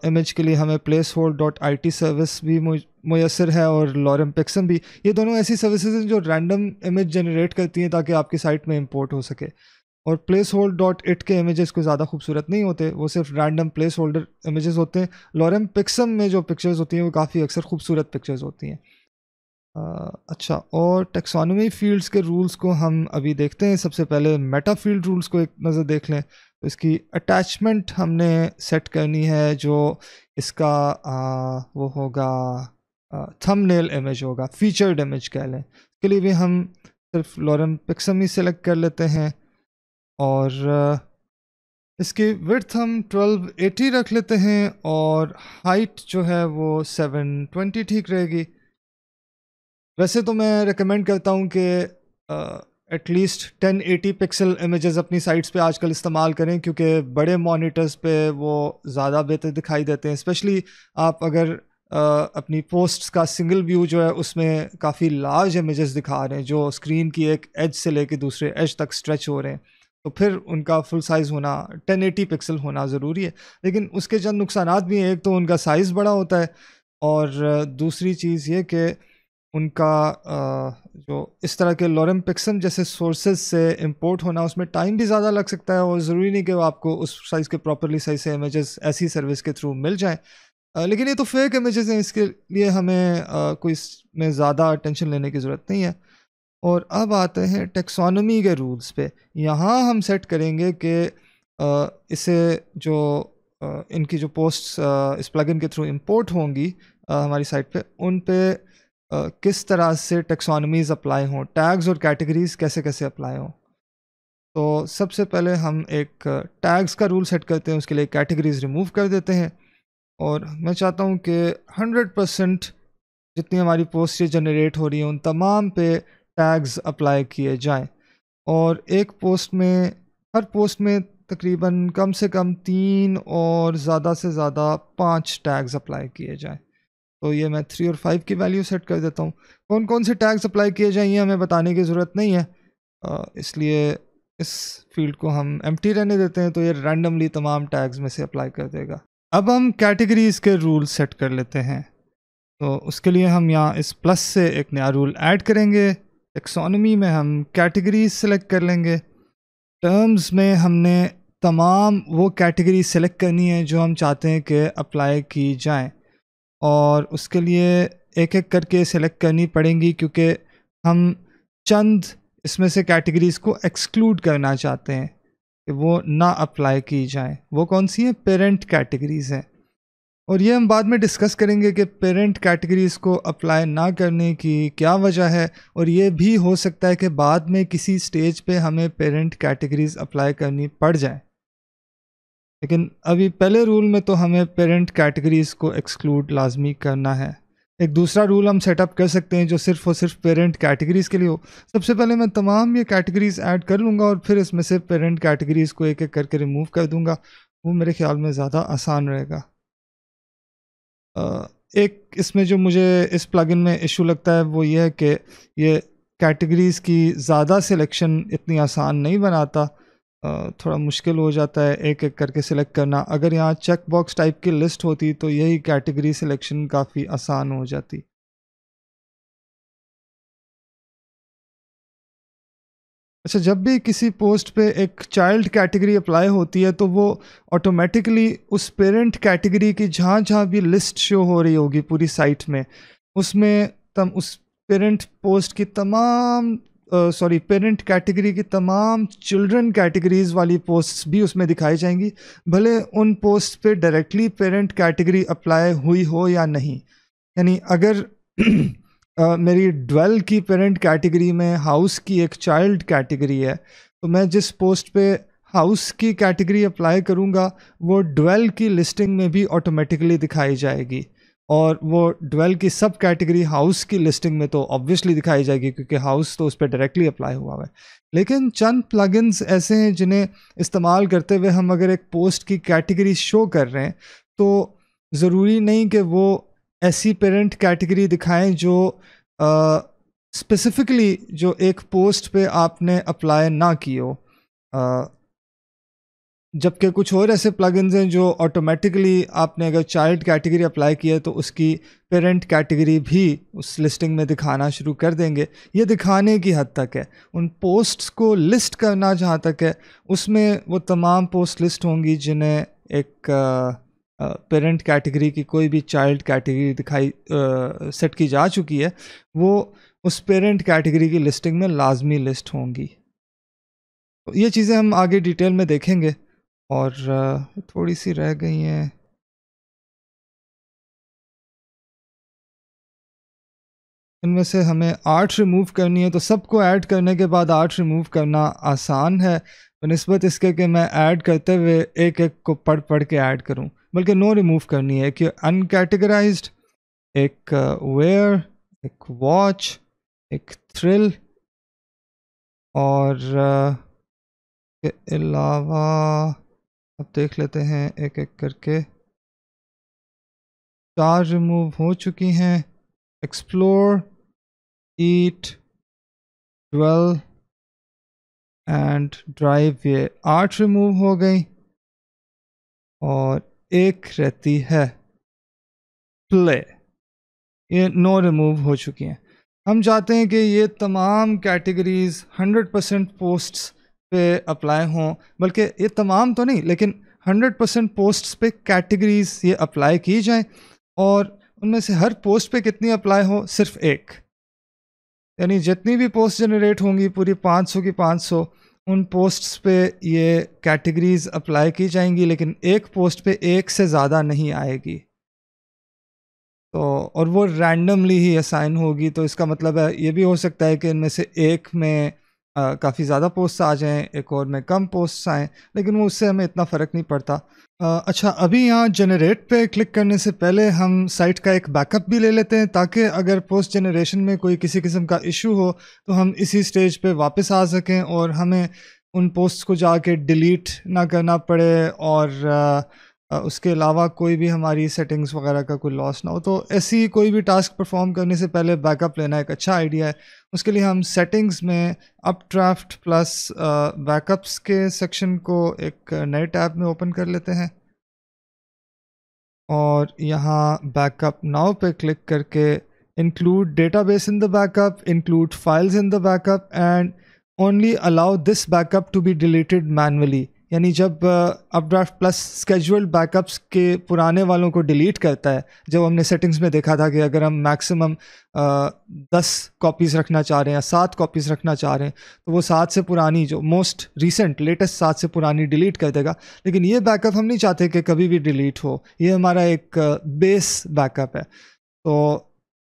इमेज के लिए हमें प्लेस होल्ड .it सर्विस भी मुयसर है और लॉरम पिक्सम भी। ये दोनों ऐसी सर्विसेज हैं जो रैंडम इमेज जनरेट करती हैं ताकि आपकी साइट में इंपोर्ट हो सके। और प्लेस होल्ड .it के इमेजेस को ज़्यादा खूबसूरत नहीं होते, वो सिर्फ रैंडम प्लेस होल्डर इमेजेस होते हैं। लॉरम पिक्सम में जो पिक्चर्स होती हैं वो काफ़ी अक्सर खूबसूरत पिक्चर्स होती हैं। अच्छा, और टेक्सोनोमी फील्ड्स के रूल्स को हम अभी देखते हैं। सबसे पहले मेटा फील्ड रूल्स को एक नज़र देख लें। तो इसकी अटैचमेंट हमने सेट करनी है, जो इसका वो होगा थंबनेल इमेज होगा, फीचर्ड इमेज कह लें। इसके लिए भी हम सिर्फ लॉरम पिक्सम ही सेलेक्ट कर लेते हैं और इसकी विड्थ हम 1280 रख लेते हैं और हाइट जो है वो 720 ठीक रहेगी। वैसे तो मैं रिकमेंड करता हूँ कि एटलीस्ट 1080 पिक्सल इमेजेस अपनी साइट्स पे आजकल इस्तेमाल करें, क्योंकि बड़े मॉनिटर्स पे वो ज़्यादा बेहतर दिखाई देते हैं। स्पेशली आप अगर अपनी पोस्ट्स का सिंगल व्यू जो है उसमें काफ़ी लार्ज इमेजेस दिखा रहे हैं जो स्क्रीन की एक एज से लेके दूसरे एज तक स्ट्रेच हो रहे हैं, तो फिर उनका फुल साइज़ होना 1080 पिक्सल होना ज़रूरी है। लेकिन उसके चंद नुकसानात भी हैं। एक तो उनका साइज़ बड़ा होता है और दूसरी चीज़ ये कि उनका जो इस तरह के लॉरम पिक्सम जैसे सोर्सेज से इंपोर्ट होना, उसमें टाइम भी ज़्यादा लग सकता है और ज़रूरी नहीं कि वो आपको उस साइज़ के प्रॉपर्ली साइज़ से इमेजेस ऐसी सर्विस के थ्रू मिल जाएं। लेकिन ये तो फेक इमेजेस हैं, इसके लिए हमें कोई इसमें ज़्यादा टेंशन लेने की ज़रूरत नहीं है। और अब आते हैं टेक्सोनोमी के रूल्स पे। यहाँ हम सेट करेंगे कि इसे जो इनकी जो पोस्ट्स इस प्लगइन के थ्रू इंपोर्ट होंगी हमारी साइट पे, उन पे किस तरह से टेक्सोनोमीज़ अप्लाई हों, टैग्स और कैटेगरीज़ कैसे कैसे अप्लाई हों। तो सबसे पहले हम एक टैग्स का रूल सेट करते हैं, उसके लिए कैटेगरीज़ रिमूव कर देते हैं। और मैं चाहता हूँ कि 100% जितनी हमारी पोस्ट जनरेट हो रही हैं उन तमाम पे टैग्स अप्लाई किए जाएं। और एक पोस्ट में, हर पोस्ट में तकरीबन कम से कम 3 और ज़्यादा से ज़्यादा 5 टैग्स अप्लाई किए जाएं। तो ये मैं 3 और 5 की वैल्यू सेट कर देता हूँ। कौन कौन से टैग्स अप्लाई किए जाएंगे हमें बताने की ज़रूरत नहीं है, इसलिए इस फील्ड को हम एम्प्टी रहने देते हैं। तो ये रैंडमली तमाम टैग्स में से अप्लाई कर देगा। अब हम कैटेगरीज़ के रूल सेट कर लेते हैं। तो उसके लिए हम यहाँ इस प्लस से एक नया रूल ऐड करेंगे। टेक्सोनोमी में हम कैटेगरीज सेलेक्ट कर लेंगे। टर्म्स में हमने तमाम वो कैटेगरी सेलेक्ट करनी है जो हम चाहते हैं कि अप्लाई की जाएं, और उसके लिए एक एक करके सेलेक्ट करनी पड़ेंगी क्योंकि हम चंद इसमें से कैटेगरीज़ को एक्सक्लूड करना चाहते हैं कि वो ना अप्लाई की जाएं। वो कौन सी हैं? पेरेंट कैटेगरीज़ हैं, और ये हम बाद में डिस्कस करेंगे कि पेरेंट कैटेगरीज़ को अप्लाई ना करने की क्या वजह है। और ये भी हो सकता है कि बाद में किसी स्टेज पे हमें पेरेंट कैटेगरीज़ अप्लाई करनी पड़ जाए, लेकिन अभी पहले रूल में तो हमें पेरेंट कैटेगरीज़ को एक्सक्लूड लाजमी करना है। एक दूसरा रूल हम सेटअप कर सकते हैं जो सिर्फ और सिर्फ पेरेंट कैटेगरीज़ के लिए हो। सबसे पहले मैं तमाम ये कैटेगरीज़ ऐड कर लूँगा और फिर इसमें से पेरेंट कैटेगरीज़ को एक एक करके रिमूव कर दूँगा। वो मेरे ख्याल में ज़्यादा आसान रहेगा। एक इसमें जो मुझे इस प्लगइन में इशू लगता है वो ये है कि ये कैटेगरीज़ की ज़्यादा सिलेक्शन इतनी आसान नहीं बनाता, थोड़ा मुश्किल हो जाता है एक एक करके सिलेक्ट करना। अगर यहाँ चेक बॉक्स टाइप की लिस्ट होती तो यही कैटेगरी सिलेक्शन काफ़ी आसान हो जाती। अच्छा, जब भी किसी पोस्ट पे एक चाइल्ड कैटेगरी अप्लाई होती है तो वो ऑटोमेटिकली उस पेरेंट कैटेगरी की जहाँ भी लिस्ट शो हो रही होगी पूरी साइट में, उसमें उस पेरेंट पोस्ट की तमाम पेरेंट कैटेगरी की तमाम चिल्ड्रन कैटेगरीज़ वाली पोस्ट्स भी उसमें दिखाई जाएंगी, भले उन पोस्ट पे डायरेक्टली पेरेंट कैटेगरी अप्लाई हुई हो या नहीं। यानी अगर मेरी ड्वेल की पेरेंट कैटेगरी में हाउस की एक चाइल्ड कैटेगरी है, तो मैं जिस पोस्ट पे हाउस की कैटेगरी अप्लाई करूँगा वो ड्वेल की लिस्टिंग में भी ऑटोमेटिकली दिखाई जाएगी, और वो ड्वेल की सब कैटेगरी हाउस की लिस्टिंग में तो ऑब्वियसली दिखाई जाएगी क्योंकि हाउस तो उस पर डायरेक्टली अप्लाई हुआ है। लेकिन चंद प्लगइन्स ऐसे हैं जिन्हें इस्तेमाल करते हुए हम अगर एक पोस्ट की कैटेगरी शो कर रहे हैं तो ज़रूरी नहीं कि वो ऐसी पेरेंट कैटेगरी दिखाएं जो स्पेसिफिकली जो एक पोस्ट पे आपने अप्लाई ना की हो, जबकि कुछ और ऐसे प्लगइन्स हैं जो ऑटोमेटिकली आपने अगर चाइल्ड कैटेगरी अप्लाई किया है तो उसकी पेरेंट कैटेगरी भी उस लिस्टिंग में दिखाना शुरू कर देंगे। ये दिखाने की हद तक है, उन पोस्ट्स को लिस्ट करना जहाँ तक है उसमें वो तमाम पोस्ट लिस्ट होंगी जिन्हें एक पेरेंट कैटेगरी की कोई भी चाइल्ड कैटेगरी दिखाई सेट की जा चुकी है, वो उस पेरेंट कैटेगरी की लिस्टिंग में लाजमी लिस्ट होंगी। तो ये चीज़ें हम आगे डिटेल में देखेंगे। और थोड़ी सी रह गई हैं, इनमें से हमें 8 रिमूव करनी है, तो सबको ऐड करने के बाद 8 रिमूव करना आसान है बनिस्बत इसके कि मैं ऐड करते हुए एक एक को पढ़ पढ़ के ऐड करूं। बल्कि 9 रिमूव करनी है कि अनकैटेगराइज्ड, एक वेयर, एक वॉच, एक थ्रिल, और के अलावा अब देख लेते हैं एक एक करके। 4 रिमूव हो चुकी हैं, explore, eat, dwell and drive, ये 8 रिमूव हो गई, और एक रहती है प्ले, ये 9 रिमूव हो चुकी हैं। हम चाहते हैं कि ये तमाम कैटेगरीज 100% पोस्ट्स पे अप्लाई हों, बल्कि ये तमाम तो नहीं लेकिन 100% पोस्ट्स पे कैटेगरीज ये अप्लाई की जाएं, और उनमें से हर पोस्ट पे कितनी अप्लाई हो, सिर्फ एक। यानी जितनी भी पोस्ट जनरेट होंगी पूरी 500 की 500, उन पोस्ट्स पे ये कैटेगरीज अप्लाई की जाएंगी, लेकिन एक पोस्ट पे एक से ज़्यादा नहीं आएगी। तो और वो रैंडमली ही असाइन होगी, तो इसका मतलब है ये भी हो सकता है कि इनमें से एक में काफ़ी ज़्यादा पोस्ट आ जाएं, एक और में कम पोस्ट आएँ, लेकिन वो उससे हमें इतना फ़र्क नहीं पड़ता। अच्छा, अभी यहाँ जनरेट पे क्लिक करने से पहले हम साइट का एक बैकअप भी ले लेते हैं, ताकि अगर पोस्ट जनरेशन में कोई किसी किस्म का इशू हो तो हम इसी स्टेज पे वापस आ सकें और हमें उन पोस्ट को जाके डिलीट ना करना पड़े, और उसके अलावा कोई भी हमारी सेटिंग्स वगैरह का कोई लॉस ना हो। तो ऐसी कोई भी टास्क परफॉर्म करने से पहले बैकअप लेना एक अच्छा आइडिया है। उसके लिए हम सेटिंग्स में अपड्राफ्ट प्लस बैकअप्स के सेक्शन को एक नए टैब में ओपन कर लेते हैं, और यहाँ बैकअप नाउ पे क्लिक करके include database in the backup, include files in the backup and only allow this backup to be deleted manually. यानी जब अपड्राफ्ट प्लस स्केड्यूल्ड बैकअप्स के पुराने वालों को डिलीट करता है, जब हमने सेटिंग्स में देखा था कि अगर हम मैक्सिमम 10 कॉपीज़ रखना चाह रहे हैं या 7 कॉपीज़ रखना चाह रहे हैं, तो वो 7 से पुरानी जो मोस्ट रिसेंट लेटेस्ट 7 से पुरानी डिलीट कर देगा। लेकिन ये बैकअप हम नहीं चाहते कि कभी भी डिलीट हो, ये हमारा एक बेस बैकअप है। तो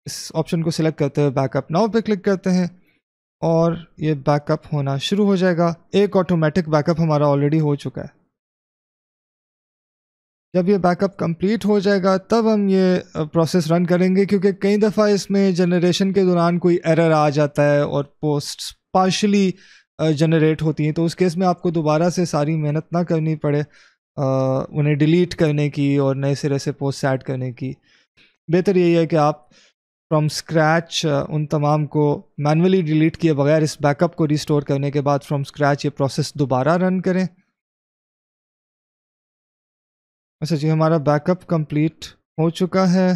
इस ऑप्शन को सिलेक्ट करते हुए बैकअप नाउ पे क्लिक करते हैं, और ये बैकअप होना शुरू हो जाएगा। एक ऑटोमेटिक बैकअप हमारा ऑलरेडी हो चुका है। जब ये बैकअप कंप्लीट हो जाएगा तब हम ये प्रोसेस रन करेंगे, क्योंकि कई दफ़ा इसमें जनरेशन के दौरान कोई एरर आ जाता है और पोस्ट्स पार्शली जनरेट होती हैं, तो उस केस में आपको दोबारा से सारी मेहनत ना करनी पड़े उन्हें डिलीट करने की और नए सिरे से पोस्ट ऐड करने की। बेहतर यही है कि आप फ्रॉम स्क्रैच उन तमाम को मैनुअली डिलीट किए बगैर इस बैकअप को रिस्टोर करने के बाद फ्रॉम स्क्रैच ये प्रोसेस दोबारा रन करें। अच्छा जी, हमारा बैकअप कंप्लीट हो चुका है,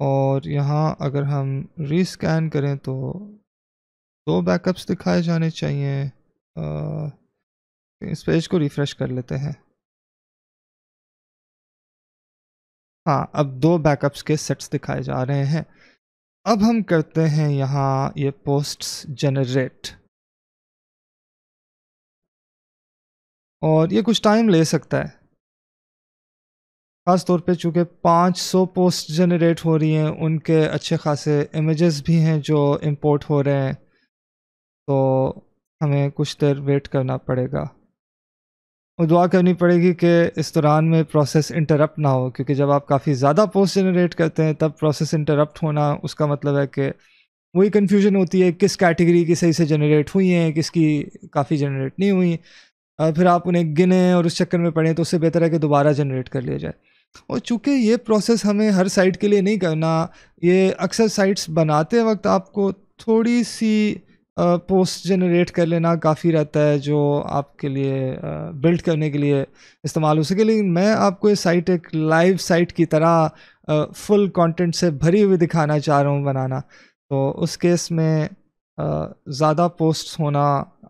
और यहाँ अगर हम रीस्कैन करें तो 2 बैकअप्स दिखाए जाने चाहिए। इस पेज को रिफ़्रेश कर लेते हैं। हाँ, अब 2 बैकअप्स के सेट्स दिखाए जा रहे हैं। अब हम करते हैं यहाँ ये पोस्ट्स जनरेट, और ये कुछ टाइम ले सकता है, ख़ास तौर पे चूँकि 500 पोस्ट जनरेट हो रही हैं, उनके अच्छे खासे इमेजेस भी हैं जो इंपोर्ट हो रहे हैं, तो हमें कुछ देर वेट करना पड़ेगा। और दुआ करनी पड़ेगी कि इस दौरान में प्रोसेस इंटरप्ट ना हो, क्योंकि जब आप काफ़ी ज़्यादा पोस्ट जनरेट करते हैं तब प्रोसेस इंटरप्ट होना, उसका मतलब है कि वही कन्फ्यूजन होती है किस कैटेगरी की सही से जनरेट हुई हैं, किसकी काफ़ी जनरेट नहीं हुई, और फिर आप उन्हें गिने और उस चक्कर में पड़ें, तो उससे बेहतर है कि दोबारा जनरेट कर लिया जाए। और चूँकि ये प्रोसेस हमें हर साइट के लिए नहीं करना, ये अक्सर साइट्स बनाते वक्त आपको थोड़ी सी पोस्ट जनरेट कर लेना काफ़ी रहता है जो आपके लिए बिल्ड करने के लिए इस्तेमाल हो सके। लेकिन मैं आपको ये साइट एक लाइव साइट की तरह फुल कंटेंट से भरी हुई दिखाना चाह रहा हूँ बनाना, तो उस केस में ज़्यादा पोस्ट होना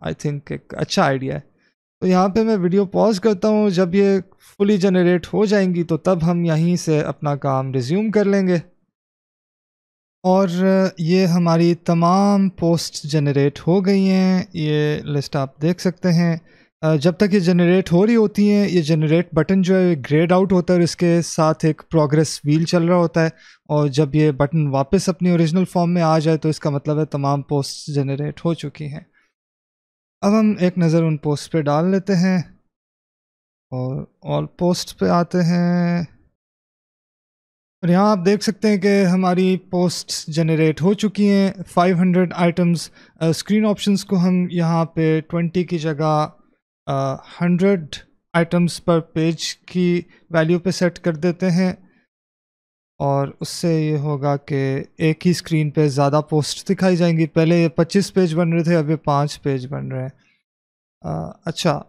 आई थिंक एक अच्छा आइडिया है। तो यहाँ पे मैं वीडियो पॉज करता हूँ, जब ये फुली जनरेट हो जाएंगी तो तब हम यहीं से अपना काम रिज्यूम कर लेंगे। और ये हमारी तमाम पोस्ट जनरेट हो गई हैं, ये लिस्ट आप देख सकते हैं। जब तक ये जनरेट हो रही होती हैं, ये जनरेट बटन जो है ग्रेड आउट होता है और इसके साथ एक प्रोग्रेस व्हील चल रहा होता है, और जब ये बटन वापस अपनी ओरिजिनल फॉर्म में आ जाए तो इसका मतलब है तमाम पोस्ट जनरेट हो चुकी हैं। अब हम एक नज़र उन पोस्ट पे डाल लेते हैं और ऑल पोस्ट पे आते हैं, और यहाँ आप देख सकते हैं कि हमारी पोस्ट्स जनरेट हो चुकी हैं 500 आइटम्स। स्क्रीन ऑप्शंस को हम यहाँ पे 20 की जगह 100 आइटम्स पर पेज की वैल्यू पे सेट कर देते हैं, और उससे ये होगा कि एक ही स्क्रीन पे ज़्यादा पोस्ट दिखाई जाएंगी। पहले ये 25 पेज बन रहे थे, अब ये 5 पेज बन रहे हैं। अच्छा,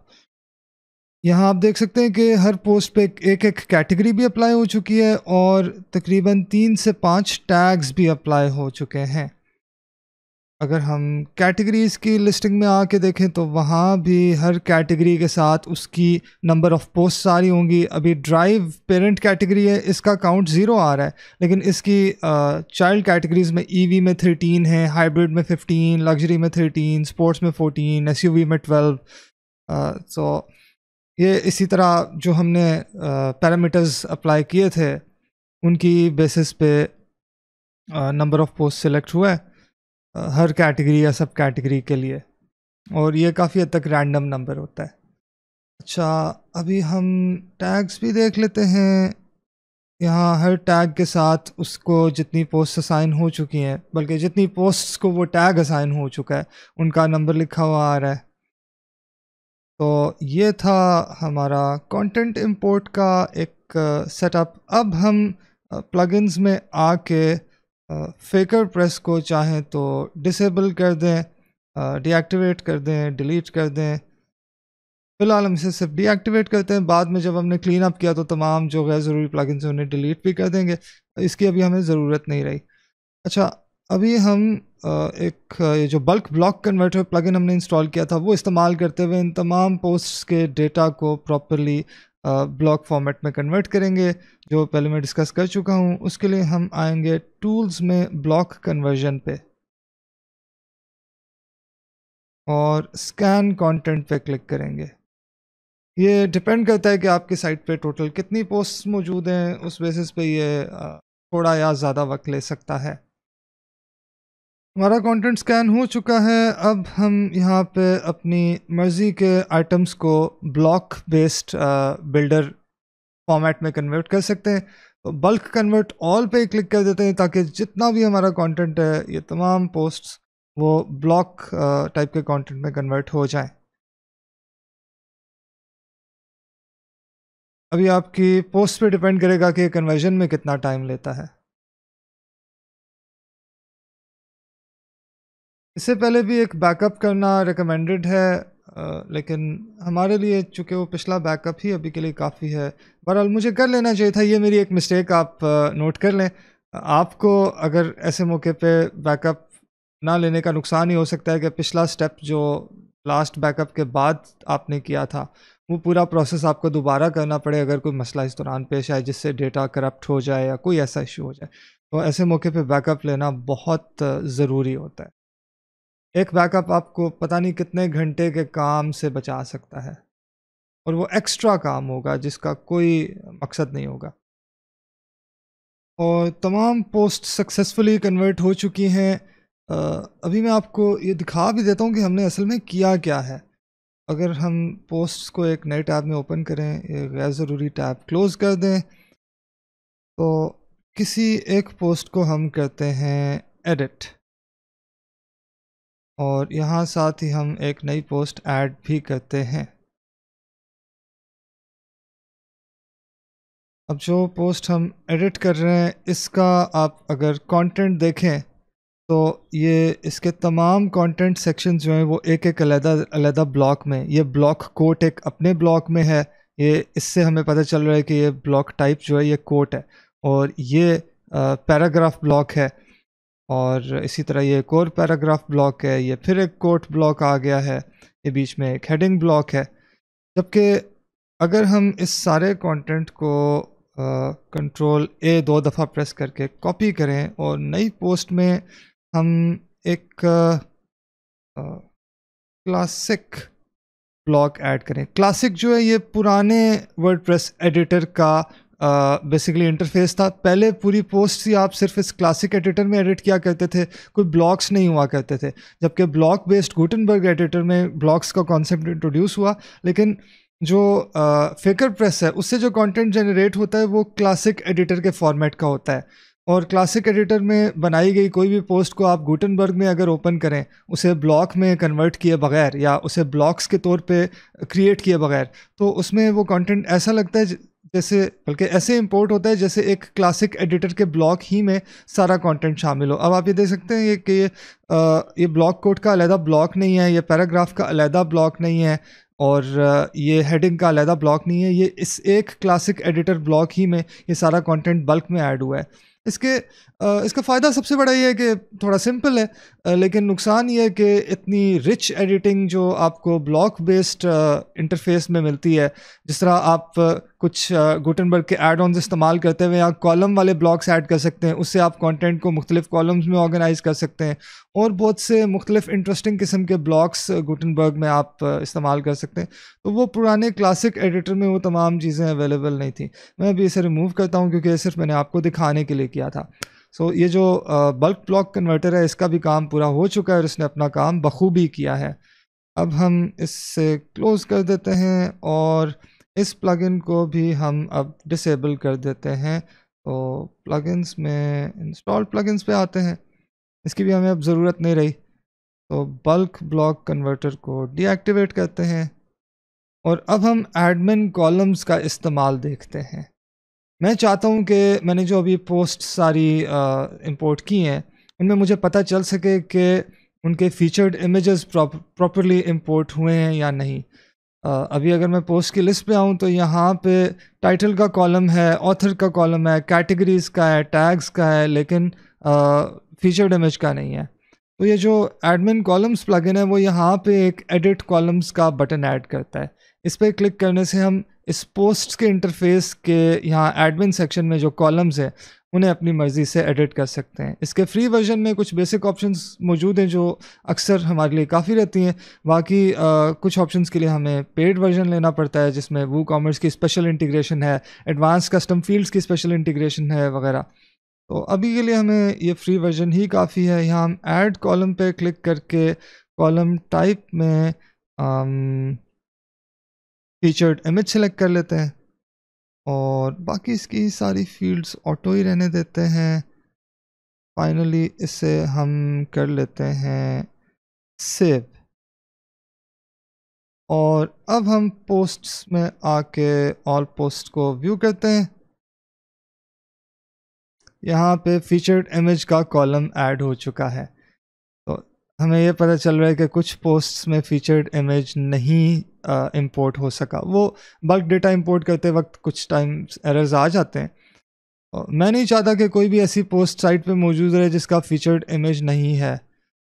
यहाँ आप देख सकते हैं कि हर पोस्ट पे एक एक कैटेगरी भी अप्लाई हो चुकी है और तकरीबन 3 से 5 टैग्स भी अप्लाई हो चुके हैं। अगर हम कैटेगरीज़ की लिस्टिंग में आके देखें तो वहाँ भी हर कैटेगरी के साथ उसकी नंबर ऑफ़ पोस्ट सारी होंगी। अभी ड्राइव पेरेंट कैटेगरी है, इसका काउंट 0 आ रहा है, लेकिन इसकी चाइल्ड कैटेगरीज़ में ईवी में 13 है, हाइब्रिड में 15, लग्जरी में 13, स्पोर्ट्स में 14, एसयूवी में 12। तो ये इसी तरह जो हमने पैरामीटर्स अप्लाई किए थे उनकी बेसिस पे नंबर ऑफ पोस्ट सेलेक्ट हुआ है हर कैटेगरी या सब कैटेगरी के लिए, और ये काफ़ी हद तक रैंडम नंबर होता है। अच्छा, अभी हम टैग्स भी देख लेते हैं। यहाँ हर टैग के साथ उसको जितनी पोस्ट असाइन हो चुकी हैं, बल्कि जितनी पोस्ट्स को वो टैग असाइन हो चुका है, उनका नंबर लिखा हुआ आ रहा है। तो ये था हमारा कंटेंट इंपोर्ट का एक सेटअप। अब हम प्लगइन्स में आके फेकर प्रेस को चाहें तो डिसेबल कर दें, डीएक्टिवेट कर दें, डिलीट कर दें। फ़िलहाल हम इसे सिर्फ डीएक्टिवेट करते हैं, बाद में जब हमने क्लीन अप किया तो तमाम जो गैर ज़रूरी प्लगइन्स हैं उन्हें डिलीट भी कर देंगे, इसकी अभी हमें ज़रूरत नहीं रही। अच्छा, अभी हम एक ये जो बल्क ब्लॉक कन्वर्टर प्लगइन हमने इंस्टॉल किया था वो इस्तेमाल करते हुए इन तमाम पोस्ट्स के डेटा को प्रॉपरली ब्लॉक फॉर्मेट में कन्वर्ट करेंगे, जो पहले मैं डिस्कस कर चुका हूँ। उसके लिए हम आएंगे टूल्स में ब्लॉक कन्वर्जन पे और स्कैन कंटेंट पे क्लिक करेंगे। ये डिपेंड करता है कि आपकी साइट पे टोटल कितनी पोस्ट्स मौजूद हैं, उस बेसिस पे ये थोड़ा या ज़्यादा वक्त ले सकता है। हमारा कंटेंट स्कैन हो चुका है, अब हम यहाँ पे अपनी मर्ज़ी के आइटम्स को ब्लॉक बेस्ड बिल्डर फॉर्मेट में कन्वर्ट कर सकते हैं। तो बल्क कन्वर्ट ऑल पे क्लिक कर देते हैं ताकि जितना भी हमारा कंटेंट है, ये तमाम पोस्ट्स वो ब्लॉक टाइप के कंटेंट में कन्वर्ट हो जाएं। अभी आपकी पोस्ट पे डिपेंड करेगा कि कन्वर्जन में कितना टाइम लेता है। इससे पहले भी एक बैकअप करना रिकमेंडेड है, लेकिन हमारे लिए चूँकि वो पिछला बैकअप ही अभी के लिए काफ़ी है। बहरहाल मुझे कर लेना चाहिए था, ये मेरी एक मिस्टेक आप नोट कर लें। आपको अगर ऐसे मौके पे बैकअप ना लेने का नुकसान ही हो सकता है कि पिछला स्टेप जो लास्ट बैकअप के बाद आपने किया था वो पूरा प्रोसेस आपको दोबारा करना पड़े अगर कोई मसला इस दौरान पेश आए जिससे डेटा करप्ट हो जाए या कोई ऐसा इशू हो जाए। तो ऐसे मौके पर बैकअप लेना बहुत ज़रूरी होता है। एक बैकअप आपको पता नहीं कितने घंटे के काम से बचा सकता है, और वो एक्स्ट्रा काम होगा जिसका कोई मकसद नहीं होगा। और तमाम पोस्ट सक्सेसफुली कन्वर्ट हो चुकी हैं। अभी मैं आपको ये दिखा भी देता हूँ कि हमने असल में किया क्या है। अगर हम पोस्ट को एक नए टैब में ओपन करें, एक गैर ज़रूरी टैब क्लोज़ कर दें, तो किसी एक पोस्ट को हम करते हैं एडिट, और यहाँ साथ ही हम एक नई पोस्ट ऐड भी करते हैं। अब जो पोस्ट हम एडिट कर रहे हैं इसका आप अगर कंटेंट देखें तो ये इसके तमाम कंटेंट सेक्शन जो हैं वो एक एक अलग-अलग ब्लॉक में, ये ब्लॉक कोट एक अपने ब्लॉक में है, ये इससे हमें पता चल रहा है कि ये ब्लॉक टाइप जो है ये कोट है, और ये पैराग्राफ ब्लॉक है, और इसी तरह ये एक और पैराग्राफ ब्लॉक है, ये फिर एक कोट ब्लॉक आ गया है, ये बीच में एक हेडिंग ब्लॉक है। जबकि अगर हम इस सारे कंटेंट को कंट्रोल ए 2 दफ़ा प्रेस करके कॉपी करें और नई पोस्ट में हम एक क्लासिक ब्लॉक ऐड करें। क्लासिक जो है ये पुराने वर्डप्रेस एडिटर का बेसिकली इंटरफेस था। पहले पूरी पोस्ट ही आप सिर्फ इस क्लासिक एडिटर में एडिट किया करते थे, कोई ब्लॉक्स नहीं हुआ करते थे, जबकि ब्लॉक बेस्ड गुटनबर्ग एडिटर में ब्लॉक्स का कॉन्सेप्ट इंट्रोड्यूस हुआ। लेकिन जो फेकर प्रेस है उससे जो कंटेंट जनरेट होता है वो क्लासिक एडिटर के फॉर्मेट का होता है, और क्लासिक एडिटर में बनाई गई कोई भी पोस्ट को आप गुटनबर्ग में अगर ओपन करें, उसे ब्लॉक में कन्वर्ट किए बगैर या उसे ब्लॉक्स के तौर पे क्रिएट किए बगैर, तो उसमें वो कंटेंट ऐसा लगता है जैसे, बल्कि ऐसे इंपोर्ट होता है जैसे एक क्लासिक एडिटर के ब्लॉक ही में सारा कंटेंट शामिल हो। अब आप ये देख सकते हैं कि ये ब्लॉक कोड का अलहदा ब्लॉक नहीं है, ये पैराग्राफ का अलहदा ब्लॉक नहीं है, और ये हेडिंग का अलहदा ब्लॉक नहीं है, ये इस एक क्लासिक एडिटर ब्लॉक ही में ये सारा कंटेंट बल्क में ऐड हुआ है। इसका फ़ायदा सबसे बड़ा ये है कि थोड़ा सिंपल है, लेकिन नुकसान ये है कि इतनी रिच एडिटिंग जो आपको ब्लॉक बेस्ड इंटरफेस में मिलती है, जिस तरह आप कुछ गुटनबर्ग के ऐड ऑन्स इस्तेमाल करते हुए आप कॉलम वाले ब्लॉक्स ऐड कर सकते हैं, उससे आप कंटेंट को मुख्तलिफ़ कॉलम्स में ऑर्गेनाइज़ कर सकते हैं, और बहुत से मुख्तलिफ़ इंटरेस्टिंग किस्म के ब्लॉक्स गुटनबर्ग में आप इस्तेमाल कर सकते हैं। तो वो पुराने क्लासिक एडिटर में वो तमाम चीज़ें अवेलेबल नहीं थी। मैं अभी इसे रिमूव करता हूँ क्योंकि ये सिर्फ मैंने आपको दिखाने के लिए किया था। सो ये जो बल्क ब्लॉक कन्वर्टर है इसका भी काम पूरा हो चुका है और इसने अपना काम बखूबी किया है। अब हम इससे क्लोज़ कर देते हैं और इस प्लगइन को भी हम अब डिसेबल कर देते हैं। तो प्लगइन्स में इंस्टॉल प्लगइन्स पे आते हैं, इसकी भी हमें अब ज़रूरत नहीं रही। तो बल्क ब्लॉक कन्वर्टर को डीएक्टिवेट करते हैं और अब हम एडमिन कॉलम्स का इस्तेमाल देखते हैं। मैं चाहता हूं कि मैंने जो अभी पोस्ट सारी इंपोर्ट की हैं उनमें मुझे पता चल सके कि उनके फीचर्ड इमेजेस प्रॉपरली इंपोर्ट हुए हैं या नहीं। अभी अगर मैं पोस्ट की लिस्ट पे आऊं तो यहाँ पे टाइटल का कॉलम है, ऑथर का कॉलम है, कैटेगरीज़ का है, टैग्स का है, लेकिन फीचर्ड इमेज का नहीं है। तो ये जो एडमिन कॉलम्स प्लगइन है वो यहाँ पे एक एडिट कॉलम्स का बटन ऐड करता है। इस पर क्लिक करने से हम इस पोस्ट के इंटरफेस के यहाँ एडमिन सेक्शन में जो कॉलम्स हैं उन्हें अपनी मर्ज़ी से एडिट कर सकते हैं। इसके फ्री वर्जन में कुछ बेसिक ऑप्शंस मौजूद हैं जो अक्सर हमारे लिए काफ़ी रहती हैं। बाकी कुछ ऑप्शंस के लिए हमें पेड वर्जन लेना पड़ता है जिसमें WooCommerce की स्पेशल इंटीग्रेशन है, एडवांस कस्टम फील्ड्स की स्पेशल इंटीग्रेशन है वगैरह। तो अभी के लिए हमें ये फ्री वर्जन ही काफ़ी है। यहाँ हम ऐड कॉलम पर क्लिक करके कॉलम टाइप में फीचर्ड इमेज सेलेक्ट कर लेते हैं और बाकी इसकी सारी फील्ड्स ऑटो ही रहने देते हैं। फाइनली इसे हम कर लेते हैं सेव, और अब हम पोस्ट्स में आके ऑल पोस्ट को व्यू करते हैं। यहाँ पे फीचर्ड इमेज का कॉलम ऐड हो चुका है, तो हमें ये पता चल रहा है कि कुछ पोस्ट्स में फीचर्ड इमेज नहीं इंपोर्ट हो सका। वो बल्क डेटा इंपोर्ट करते वक्त कुछ टाइम एरर्स आ जाते हैं। मैं नहीं चाहता कि कोई भी ऐसी पोस्ट साइट पे मौजूद रहे जिसका फीचर्ड इमेज नहीं है,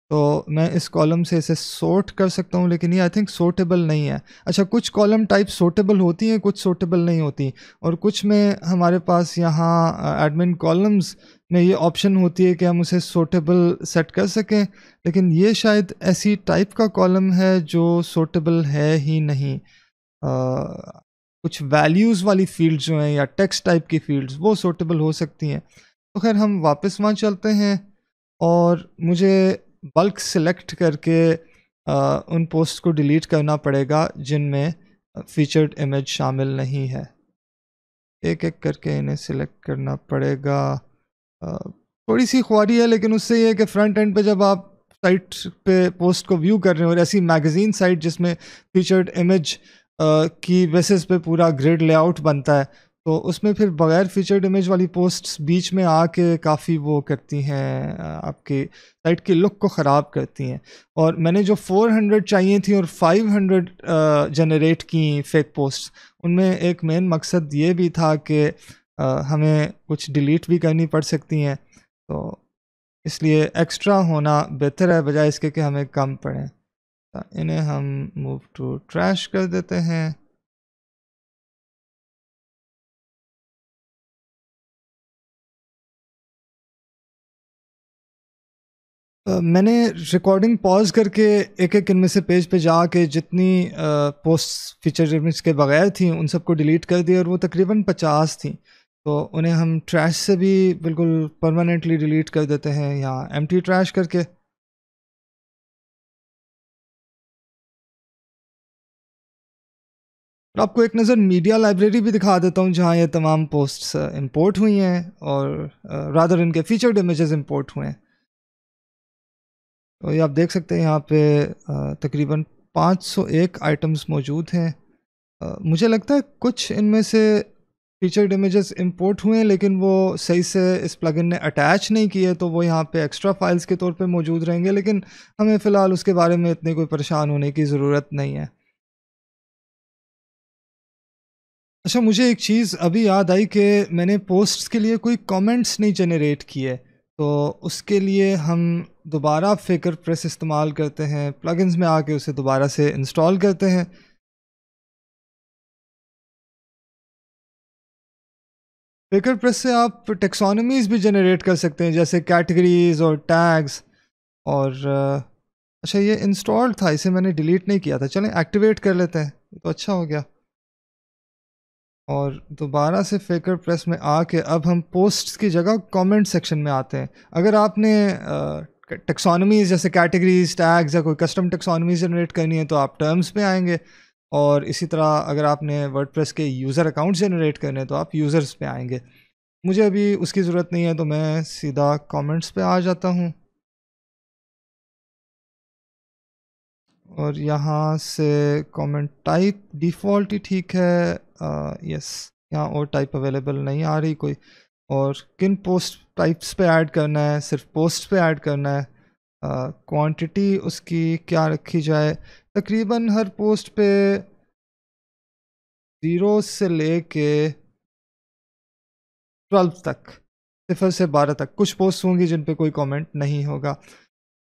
तो मैं इस कॉलम से इसे सोर्ट कर सकता हूँ, लेकिन ये आई थिंक सोर्टेबल नहीं है। अच्छा, कुछ कॉलम टाइप सोर्टेबल होती हैं, कुछ सोर्टेबल नहीं होती, और कुछ में हमारे पास यहाँ एडमिन कॉलम्स में ये ऑप्शन होती है कि हम उसे सोर्टेबल सेट कर सकें, लेकिन ये शायद ऐसी टाइप का कॉलम है जो सोर्टेबल है ही नहीं। कुछ वैल्यूज़ वाली फील्ड्स जो हैं या टेक्स्ट टाइप की फील्ड्स वो सोर्टेबल हो सकती हैं। तो खैर हम वापस वहाँ चलते हैं और मुझे बल्क सेलेक्ट करके उन पोस्ट को डिलीट करना पड़ेगा जिनमें फीचर्ड इमेज शामिल नहीं है। एक एक करके इन्हें सिलेक्ट करना पड़ेगा। थोड़ी सी ख्वारी है, लेकिन उससे ये है कि फ्रंट एंड पे जब आप साइट पे पोस्ट को व्यू कर रहे हो और ऐसी मैगज़ीन साइट जिसमें फीचर्ड इमेज की बेसिस पे पूरा ग्रिड लेआउट बनता है, तो उसमें फिर बगैर फीचर्ड इमेज वाली पोस्ट्स बीच में आके काफ़ी वो करती हैं, आपकी साइट की लुक को ख़राब करती हैं। और मैंने जो 400 चाहिए थी और 500 जनरेट की फेक पोस्ट्स, उनमें एक मेन मकसद ये भी था कि हमें कुछ डिलीट भी करनी पड़ सकती हैं, तो इसलिए एक्स्ट्रा होना बेहतर है बजाय इसके कि हमें कम पड़े। इन्हें हम मूव टू ट्रैश कर देते हैं। मैंने रिकॉर्डिंग पॉज करके एक एक इनमें से पेज पे जाके जितनी पोस्ट फीचर इमेज के बगैर थी उन सबको डिलीट कर दी, और वो तकरीबन 50 थी। तो उन्हें हम ट्रैश से भी बिल्कुल परमानेंटली डिलीट कर देते हैं, यहाँ एम्प्टी ट्रैश करके। और आपको एक नज़र मीडिया लाइब्रेरी भी दिखा देता हूँ जहाँ ये तमाम पोस्ट्स इंपोर्ट हुई हैं और रादर इनके फीचर्ड इमेजेस इंपोर्ट हुए हैं। तो ये आप देख सकते हैं यहाँ पे तकरीबन 501 आइटम्स मौजूद हैं। मुझे लगता है कुछ इनमें से फीचर्ड इमेजेस इंपोर्ट हुए हैं, लेकिन वो सही से इस प्लगइन ने अटैच नहीं किए, तो वो यहाँ पे एक्स्ट्रा फाइल्स के तौर पे मौजूद रहेंगे, लेकिन हमें फ़िलहाल उसके बारे में इतने कोई परेशान होने की ज़रूरत नहीं है। अच्छा, मुझे एक चीज़ अभी याद आई कि मैंने पोस्ट्स के लिए कोई कॉमेंट्स नहीं जनरेट किए, तो उसके लिए हम दोबारा फेकर प्रेस इस्तेमाल करते हैं, प्लगइन्स में आके उसे दोबारा से इंस्टॉल करते हैं। फेकर प्रेस से आप टेक्सोनमीज़ भी जनरेट कर सकते हैं, जैसे कैटेगरीज और टैग्स। और अच्छा, ये इंस्टॉल था, इसे मैंने डिलीट नहीं किया था। चलें एक्टिवेट कर लेते हैं, तो अच्छा हो गया। और दोबारा से फेकर प्रेस में आके अब हम पोस्ट्स की जगह कमेंट सेक्शन में आते हैं। अगर आपने टेक्सोनमीज़ जैसे कैटेगरीज, टैग्स या कोई कस्टम टेक्सोनमीज जनरेट करनी है तो आप टर्म्स पे आएंगे, और इसी तरह अगर आपने वर्डप्रेस के यूज़र अकाउंट जनरेट करने हैं तो आप यूज़र्स पे आएंगे। मुझे अभी उसकी ज़रूरत नहीं है, तो मैं सीधा कॉमेंट्स पर आ जाता हूँ और यहाँ से कमेंट टाइप डिफ़ॉल्ट ही ठीक है। यस, यहाँ और टाइप अवेलेबल नहीं आ रही कोई। और किन पोस्ट टाइप्स पे ऐड करना है, सिर्फ पोस्ट पे ऐड करना है। क्वांटिटी उसकी क्या रखी जाए, तकरीबन हर पोस्ट पे 0 से लेके 12 तक, 0 से 12 तक। कुछ पोस्ट होंगी जिन पे कोई कमेंट नहीं होगा,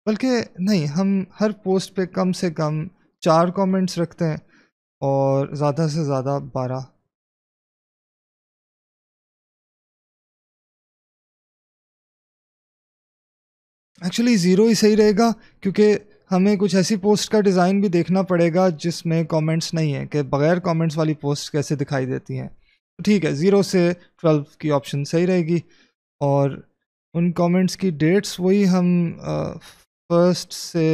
बल्कि नहीं, हम हर पोस्ट पे कम से कम 4 कमेंट्स रखते हैं और ज़्यादा से ज़्यादा 12। एक्चुअली 0 ही सही रहेगा, क्योंकि हमें कुछ ऐसी पोस्ट का डिज़ाइन भी देखना पड़ेगा जिसमें कमेंट्स नहीं है, कि बग़ैर कमेंट्स वाली पोस्ट कैसे दिखाई देती हैं। तो ठीक है, 0 से 12 की ऑप्शन सही रहेगी। और उन कमेंट्स की डेट्स वही हम 1 से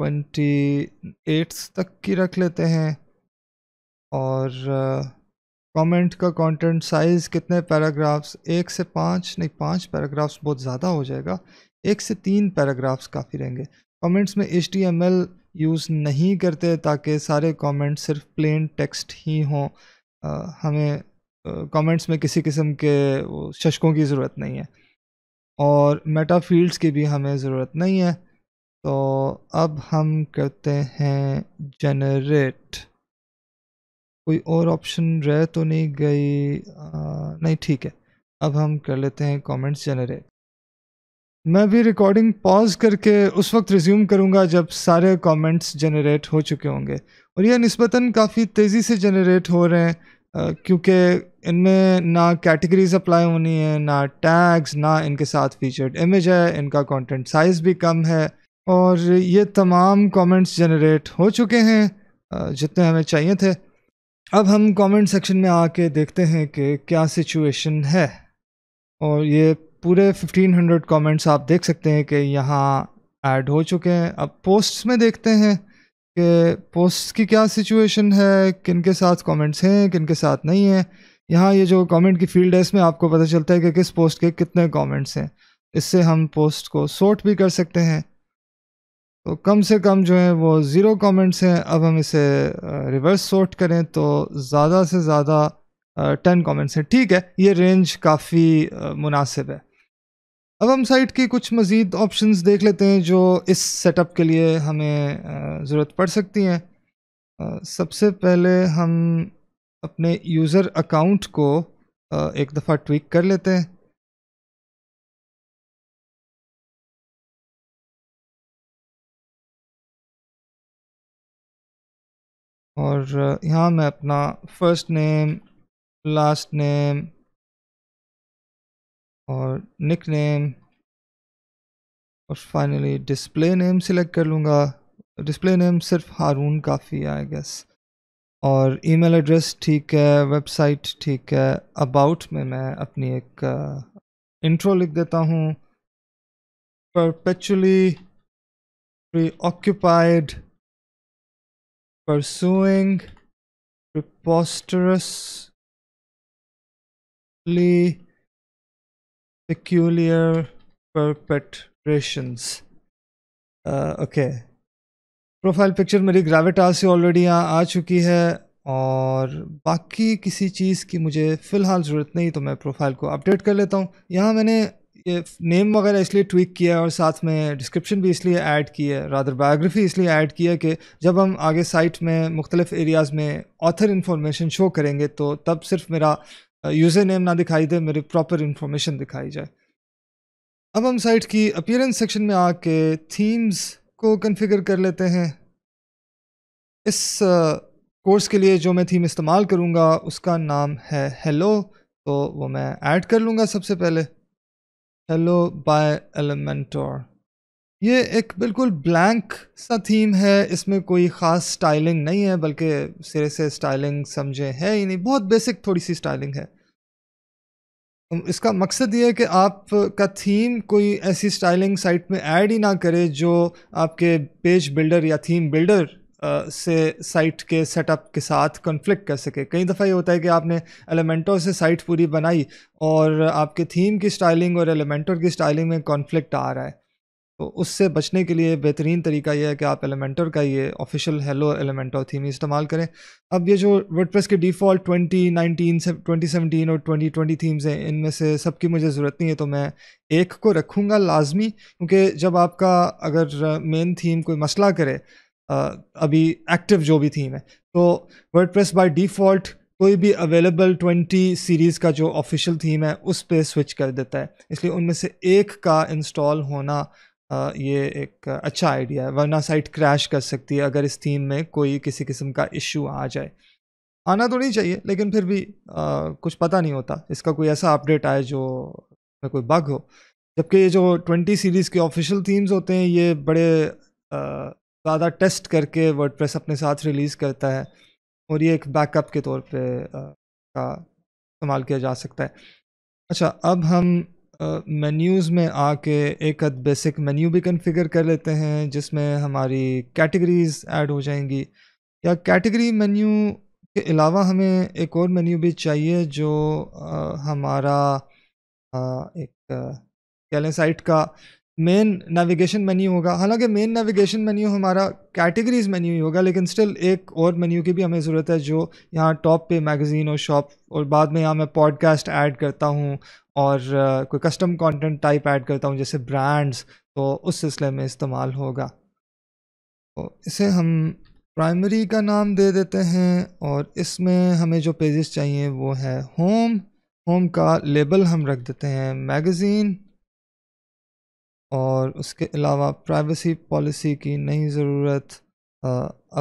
28 तक की रख लेते हैं। और कमेंट का कंटेंट साइज़ कितने पैराग्राफ्स, 1 से 5, नहीं 5 पैराग्राफ्स बहुत ज़्यादा हो जाएगा, 1 से 3 पैराग्राफ्स काफ़ी रहेंगे। कमेंट्स में HTML यूज़ नहीं करते ताकि सारे कमेंट सिर्फ प्लेन टेक्स्ट ही हों। हमें कमेंट्स में किसी किस्म के शशकों की ज़रूरत नहीं है, और मेटा फील्ड्स की भी हमें ज़रूरत नहीं है। तो अब हम करते हैं जनरेट। कोई और ऑप्शन रह तो नहीं गई? नहीं, ठीक है, अब हम कर लेते हैं कमेंट्स जनरेट। मैं भी रिकॉर्डिंग पॉज करके उस वक्त रिज्यूम करूंगा जब सारे कमेंट्स जनरेट हो चुके होंगे। और यह निस्बतन काफ़ी तेज़ी से जनरेट हो रहे हैं, क्योंकि इनमें ना कैटेगरीज अप्लाई होनी है, ना टैग्स, ना इनके साथ फीचर्ड इमेज है, इनका कंटेंट साइज़ भी कम है। और ये तमाम कमेंट्स जनरेट हो चुके हैं जितने हमें चाहिए थे। अब हम कमेंट सेक्शन में आके देखते हैं कि क्या सिचुएशन है। और ये पूरे 1500 कमेंट्स आप देख सकते हैं कि यहाँ ऐड हो चुके हैं। अब पोस्ट्स में देखते हैं कि पोस्ट्स की क्या सिचुएशन है, किन के साथ कमेंट्स हैं किन के साथ नहीं हैं। यहाँ ये जो कमेंट की फील्ड है इसमें आपको पता चलता है कि किस पोस्ट के कितने कमेंट्स हैं। इससे हम पोस्ट को सॉर्ट भी कर सकते हैं। तो कम से कम जो है वो ज़ीरो कमेंट्स हैं। अब हम इसे रिवर्स सॉर्ट करें तो ज़्यादा से ज़्यादा 10 कमेंट्स हैं। ठीक है, ये रेंज काफ़ी मुनासिब है। अब हम साइट की कुछ मज़ीद ऑप्शंस देख लेते हैं जो इस सेटअप के लिए हमें ज़रूरत पड़ सकती हैं। सबसे पहले हम अपने यूज़र अकाउंट को एक दफ़ा ट्वीक कर लेते हैं। और यहाँ मैं अपना फर्स्ट नेम, लास्ट नेम और निक नेम और फाइनली डिस्प्ले नेम सिलेक्ट कर लूँगा। डिस्प्ले नेम सिर्फ हारून काफ़ी है आई गेस। और ईमेल एड्रेस ठीक है, वेबसाइट ठीक है। अबाउट में मैं अपनी एक इंट्रो लिख देता हूँ। Perpetually preoccupied, pursuing, preposterously, peculiar perpetrations. Okay, profile picture मेरी ग्रेविटास से ऑलरेडी यहाँ आ चुकी है और बाकी किसी चीज़ की मुझे फ़िलहाल ज़रूरत नहीं, तो मैं प्रोफाइल को अपडेट कर लेता हूँ। यहाँ मैंने ये नेम वगैरह इसलिए ट्वीक किया है और साथ में डिस्क्रिप्शन भी इसलिए ऐड की है, रादर बायोग्राफी इसलिए ऐड की है कि जब हम आगे साइट में मुख्तलिफ एरियाज़ में ऑथर इन्फॉर्मेशन शो करेंगे तो तब सिर्फ मेरा यूज़र नेम ना दिखाई दे, मेरी प्रॉपर इन्फॉर्मेशन दिखाई जाए। अब हम साइट की अपीयरेंस सेक्शन में आके थीम्स को कन्फिगर कर लेते हैं। इस कोर्स के लिए जो मैं थीम इस्तेमाल करूँगा उसका नाम है हेलो, तो वो मैं ऐड कर लूँगा। सबसे पहले हेलो बाय एलिमेंटोर। ये एक बिल्कुल ब्लैंक सा थीम है, इसमें कोई ख़ास स्टाइलिंग नहीं है, बल्कि सिरे से स्टाइलिंग समझे है ही नहीं, बहुत बेसिक थोड़ी सी स्टाइलिंग है। इसका मकसद ये है कि आपका थीम कोई ऐसी स्टाइलिंग साइट में ऐड ही ना करे जो आपके पेज बिल्डर या थीम बिल्डर से साइट के सेटअप के साथ कॉन्फ्लिक्ट कर सके। कई दफ़ा ये होता है कि आपने एलिमेंटोर से साइट पूरी बनाई और आपके थीम की स्टाइलिंग और एलिमेंटोर की स्टाइलिंग में कॉन्फ्लिक्ट आ रहा है, तो उससे बचने के लिए बेहतरीन तरीका यह है कि आप एलिमेंटोर का ये ऑफिशियल हेलो एलिमेंटोर थीम इस्तेमाल करें। अब ये जो वर्डप्रेस के डिफ़ॉल्ट 2019 से 2017 और 2020 थीम्स हैं, इनमें से सबकी मुझे ज़रूरत नहीं है, तो मैं एक को रखूँगा लाजमी, क्योंकि जब आपका अगर मेन थीम कोई मसला करे, अभी एक्टिव जो भी थीम है, तो वर्डप्रेस बाय डिफ़ॉल्ट कोई भी अवेलेबल 20 सीरीज़ का जो ऑफिशियल थीम है उस पे स्विच कर देता है, इसलिए उनमें से एक का इंस्टॉल होना ये एक अच्छा आइडिया है, वरना साइट क्रैश कर सकती है अगर इस थीम में कोई किसी किस्म का इशू आ जाए। आना तो नहीं चाहिए, लेकिन फिर भी कुछ पता नहीं होता, इसका कोई ऐसा अपडेट आए जो में कोई बग हो। जबकि ये जो 20 सीरीज़ के ऑफिशियल थीम्स होते हैं ये बड़े ज़्यादा टेस्ट करके वर्डप्रेस अपने साथ रिलीज़ करता है और ये एक बैकअप के तौर पे का इस्तेमाल किया जा सकता है। अच्छा, अब हम मेन्यूज़ में आके एक बेसिक मेन्यू भी कन्फिगर कर लेते हैं जिसमें हमारी कैटेगरीज़ ऐड हो जाएंगी। या कैटेगरी मेन्यू के अलावा हमें एक और मेन्यू भी चाहिए जो हमारा एक कह लें साइट का मेन नेविगेशन मेन्यू होगा। हालांकि मेन नेविगेशन मेन्यू हमारा कैटेगरीज मेन्यू ही होगा, लेकिन स्टिल एक और मेन्यू की भी हमें ज़रूरत है जो यहाँ टॉप पे मैगज़ीन और शॉप और बाद में यहाँ मैं पॉडकास्ट ऐड करता हूँ और कोई कस्टम कंटेंट टाइप ऐड करता हूँ जैसे ब्रांड्स, तो उस सिलसिले में इस्तेमाल होगा। तो इसे हम प्राइमरी का नाम दे देते हैं और इसमें हमें जो पेजेस चाहिए वो है होम। होम का लेबल हम रख देते हैं मैगज़ीन और उसके अलावा प्राइवेसी पॉलिसी की नहीं ज़रूरत,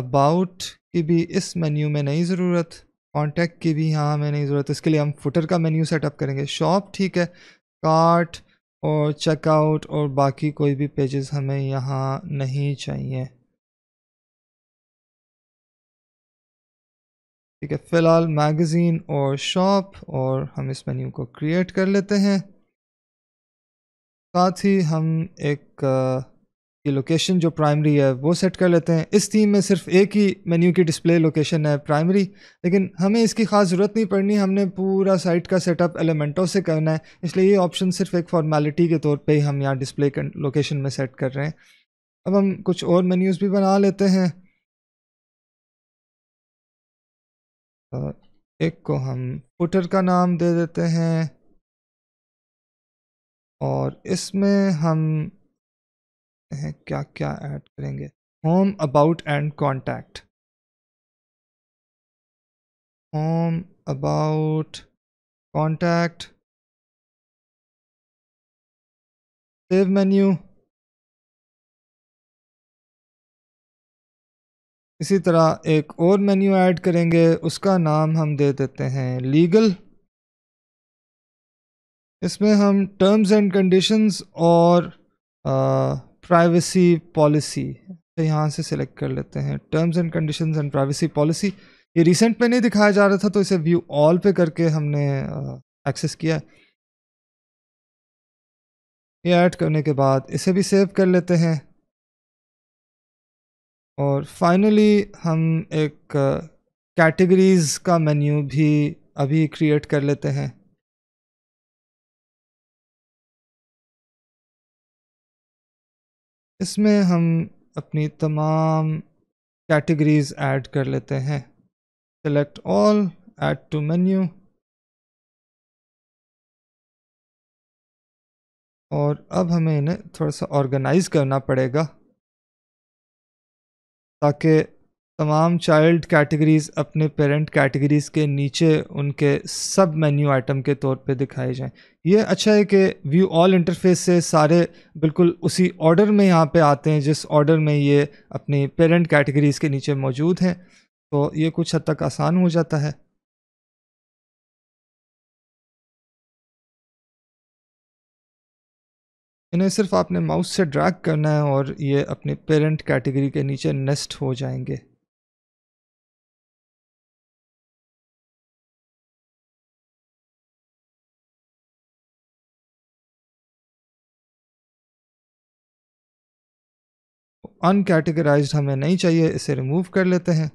अबाउट की भी इस मेन्यू में नहीं ज़रूरत, कॉन्टैक्ट की भी यहाँ हमें नहीं ज़रूरत, इसके लिए हम फुटर का मेन्यू सेटअप करेंगे। शॉप ठीक है, कार्ट और चेकआउट और बाकी कोई भी पेजेस हमें यहाँ नहीं चाहिए। ठीक है, फ़िलहाल मैगज़ीन और शॉप, और हम इस मेन्यू को क्रिएट कर लेते हैं। साथ ही हम एक ये लोकेशन जो प्राइमरी है वो सेट कर लेते हैं। इस थीम में सिर्फ एक ही मेन्यू की डिस्प्ले लोकेशन है प्राइमरी, लेकिन हमें इसकी खास ज़रूरत नहीं पड़नी, हमने पूरा साइट का सेटअप एलिमेंटों से करना है, इसलिए ये ऑप्शन सिर्फ एक फॉर्मेलिटी के तौर पे हम यहाँ डिस्प्ले लोकेशन में सेट कर रहे हैं। अब हम कुछ और मेन्यूज़ भी बना लेते हैं, एक को हम फुटर का नाम दे देते हैं और इसमें हम क्या क्या ऐड करेंगे, home, about and contact. Home, about, contact, save menu. इसी तरह एक और मेन्यू ऐड करेंगे, उसका नाम हम दे देते हैं लीगल। इसमें हम टर्म्स एंड कंडीशंस और प्राइवेसी पॉलिसी यहाँ से सिलेक्ट कर लेते हैं, terms and conditions and privacy policy. ये रिसेंट पे नहीं दिखाया जा रहा था तो इसे व्यू ऑल पे करके हमने एक्सेस किया। ये ऐड करने के बाद इसे भी सेव कर लेते हैं और फाइनली हम एक कैटेगरीज का मेन्यू भी अभी क्रिएट कर लेते हैं। इसमें हम अपनी तमाम कैटेगरीज ऐड कर लेते हैं, select all, add to menu, और अब हमें इन्हें थोड़ा सा ऑर्गेनाइज करना पड़ेगा ताकि तमाम चाइल्ड कैटेगरीज अपने पेरेंट कैटेगरीज के नीचे उनके सब मेन्यू आइटम के तौर पे दिखाए जाएं। ये अच्छा है कि व्यू ऑल इंटरफेस से सारे बिल्कुल उसी ऑर्डर में यहाँ पे आते हैं जिस ऑर्डर में ये अपने पेरेंट कैटेगरीज के नीचे मौजूद हैं, तो ये कुछ हद तक आसान हो जाता है। इन्हें सिर्फ आपने माउस से ड्रैग करना है और ये अपने पेरेंट कैटेगरी के नीचे नेस्ट हो जाएंगे। अनकैटेगराइज्ड हमें नहीं चाहिए, इसे रिमूव कर लेते हैं।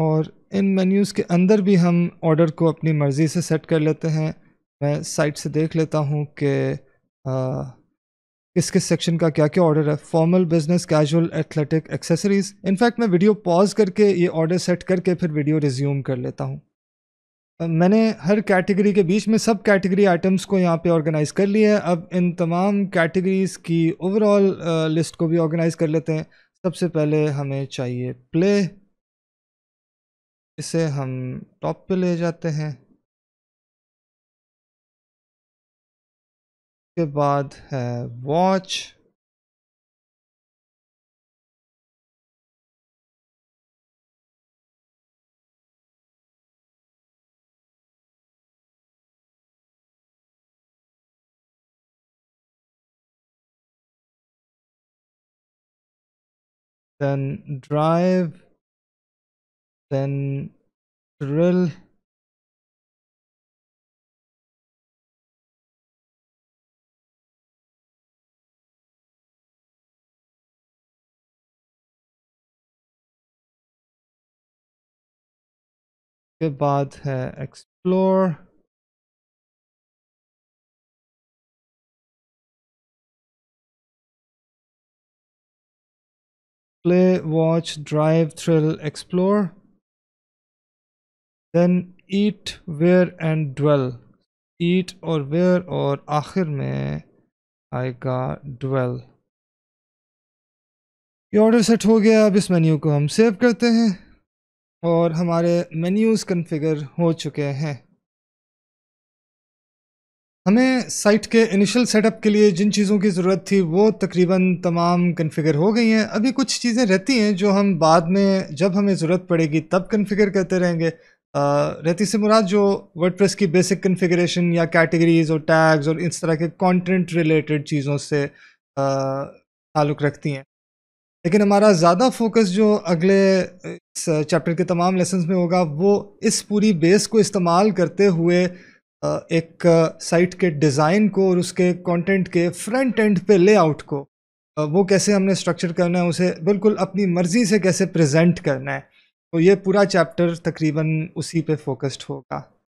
और इन मेन्यूज़ के अंदर भी हम ऑर्डर को अपनी मर्ज़ी से सेट कर लेते हैं। मैं साइट से देख लेता हूँ कि किस किस सेक्शन का क्या क्या ऑर्डर है, formal, business, casual, athletic, accessories. In fact मैं वीडियो पॉज करके ये ऑर्डर सेट करके फिर वीडियो रिज्यूम कर लेता हूँ। मैंने हर कैटेगरी के बीच में सब कैटेगरी आइटम्स को यहाँ पे ऑर्गेनाइज़ कर लिया है। अब इन तमाम कैटेगरीज की ओवरऑल लिस्ट को भी ऑर्गेनाइज़ कर लेते हैं। सबसे पहले हमें चाहिए प्ले, इसे हम टॉप पे ले जाते हैं। के बाद है watch, then drive, then drill, के बाद है explore, play, watch, drive, thrill, explore, then eat, wear and dwell. Eat और वेयर और आखिर में आएगा ड्वेल। ये ऑर्डर सेट हो गया। अब इस मेन्यू को हम सेव करते हैं और हमारे मेन्यूज़ कन्फिगर हो चुके हैं। हमें साइट के इनिशियल सेटअप के लिए जिन चीज़ों की ज़रूरत थी वो तकरीबन तमाम कन्फिगर हो गई हैं। अभी कुछ चीज़ें रहती हैं जो हम बाद में जब हमें ज़रूरत पड़ेगी तब कन्फिगर करते रहेंगे। रहती से मुराद जो वर्डप्रेस की बेसिक कन्फिगरेशन या कैटेगरीज और टैग्स और इस तरह के कंटेंट रिलेटेड चीज़ों से ताल्लुक़ रखती हैं। लेकिन हमारा ज़्यादा फोकस जो अगले इस चैप्टर के तमाम लेसन्स में होगा वो इस पूरी बेस को इस्तेमाल करते हुए एक साइट के डिज़ाइन को और उसके कंटेंट के फ्रंट एंड पे लेआउट को वो कैसे हमने स्ट्रक्चर करना है, उसे बिल्कुल अपनी मर्ज़ी से कैसे प्रेजेंट करना है। तो ये पूरा चैप्टर तकरीबन उसी पे फोकस्ड होगा।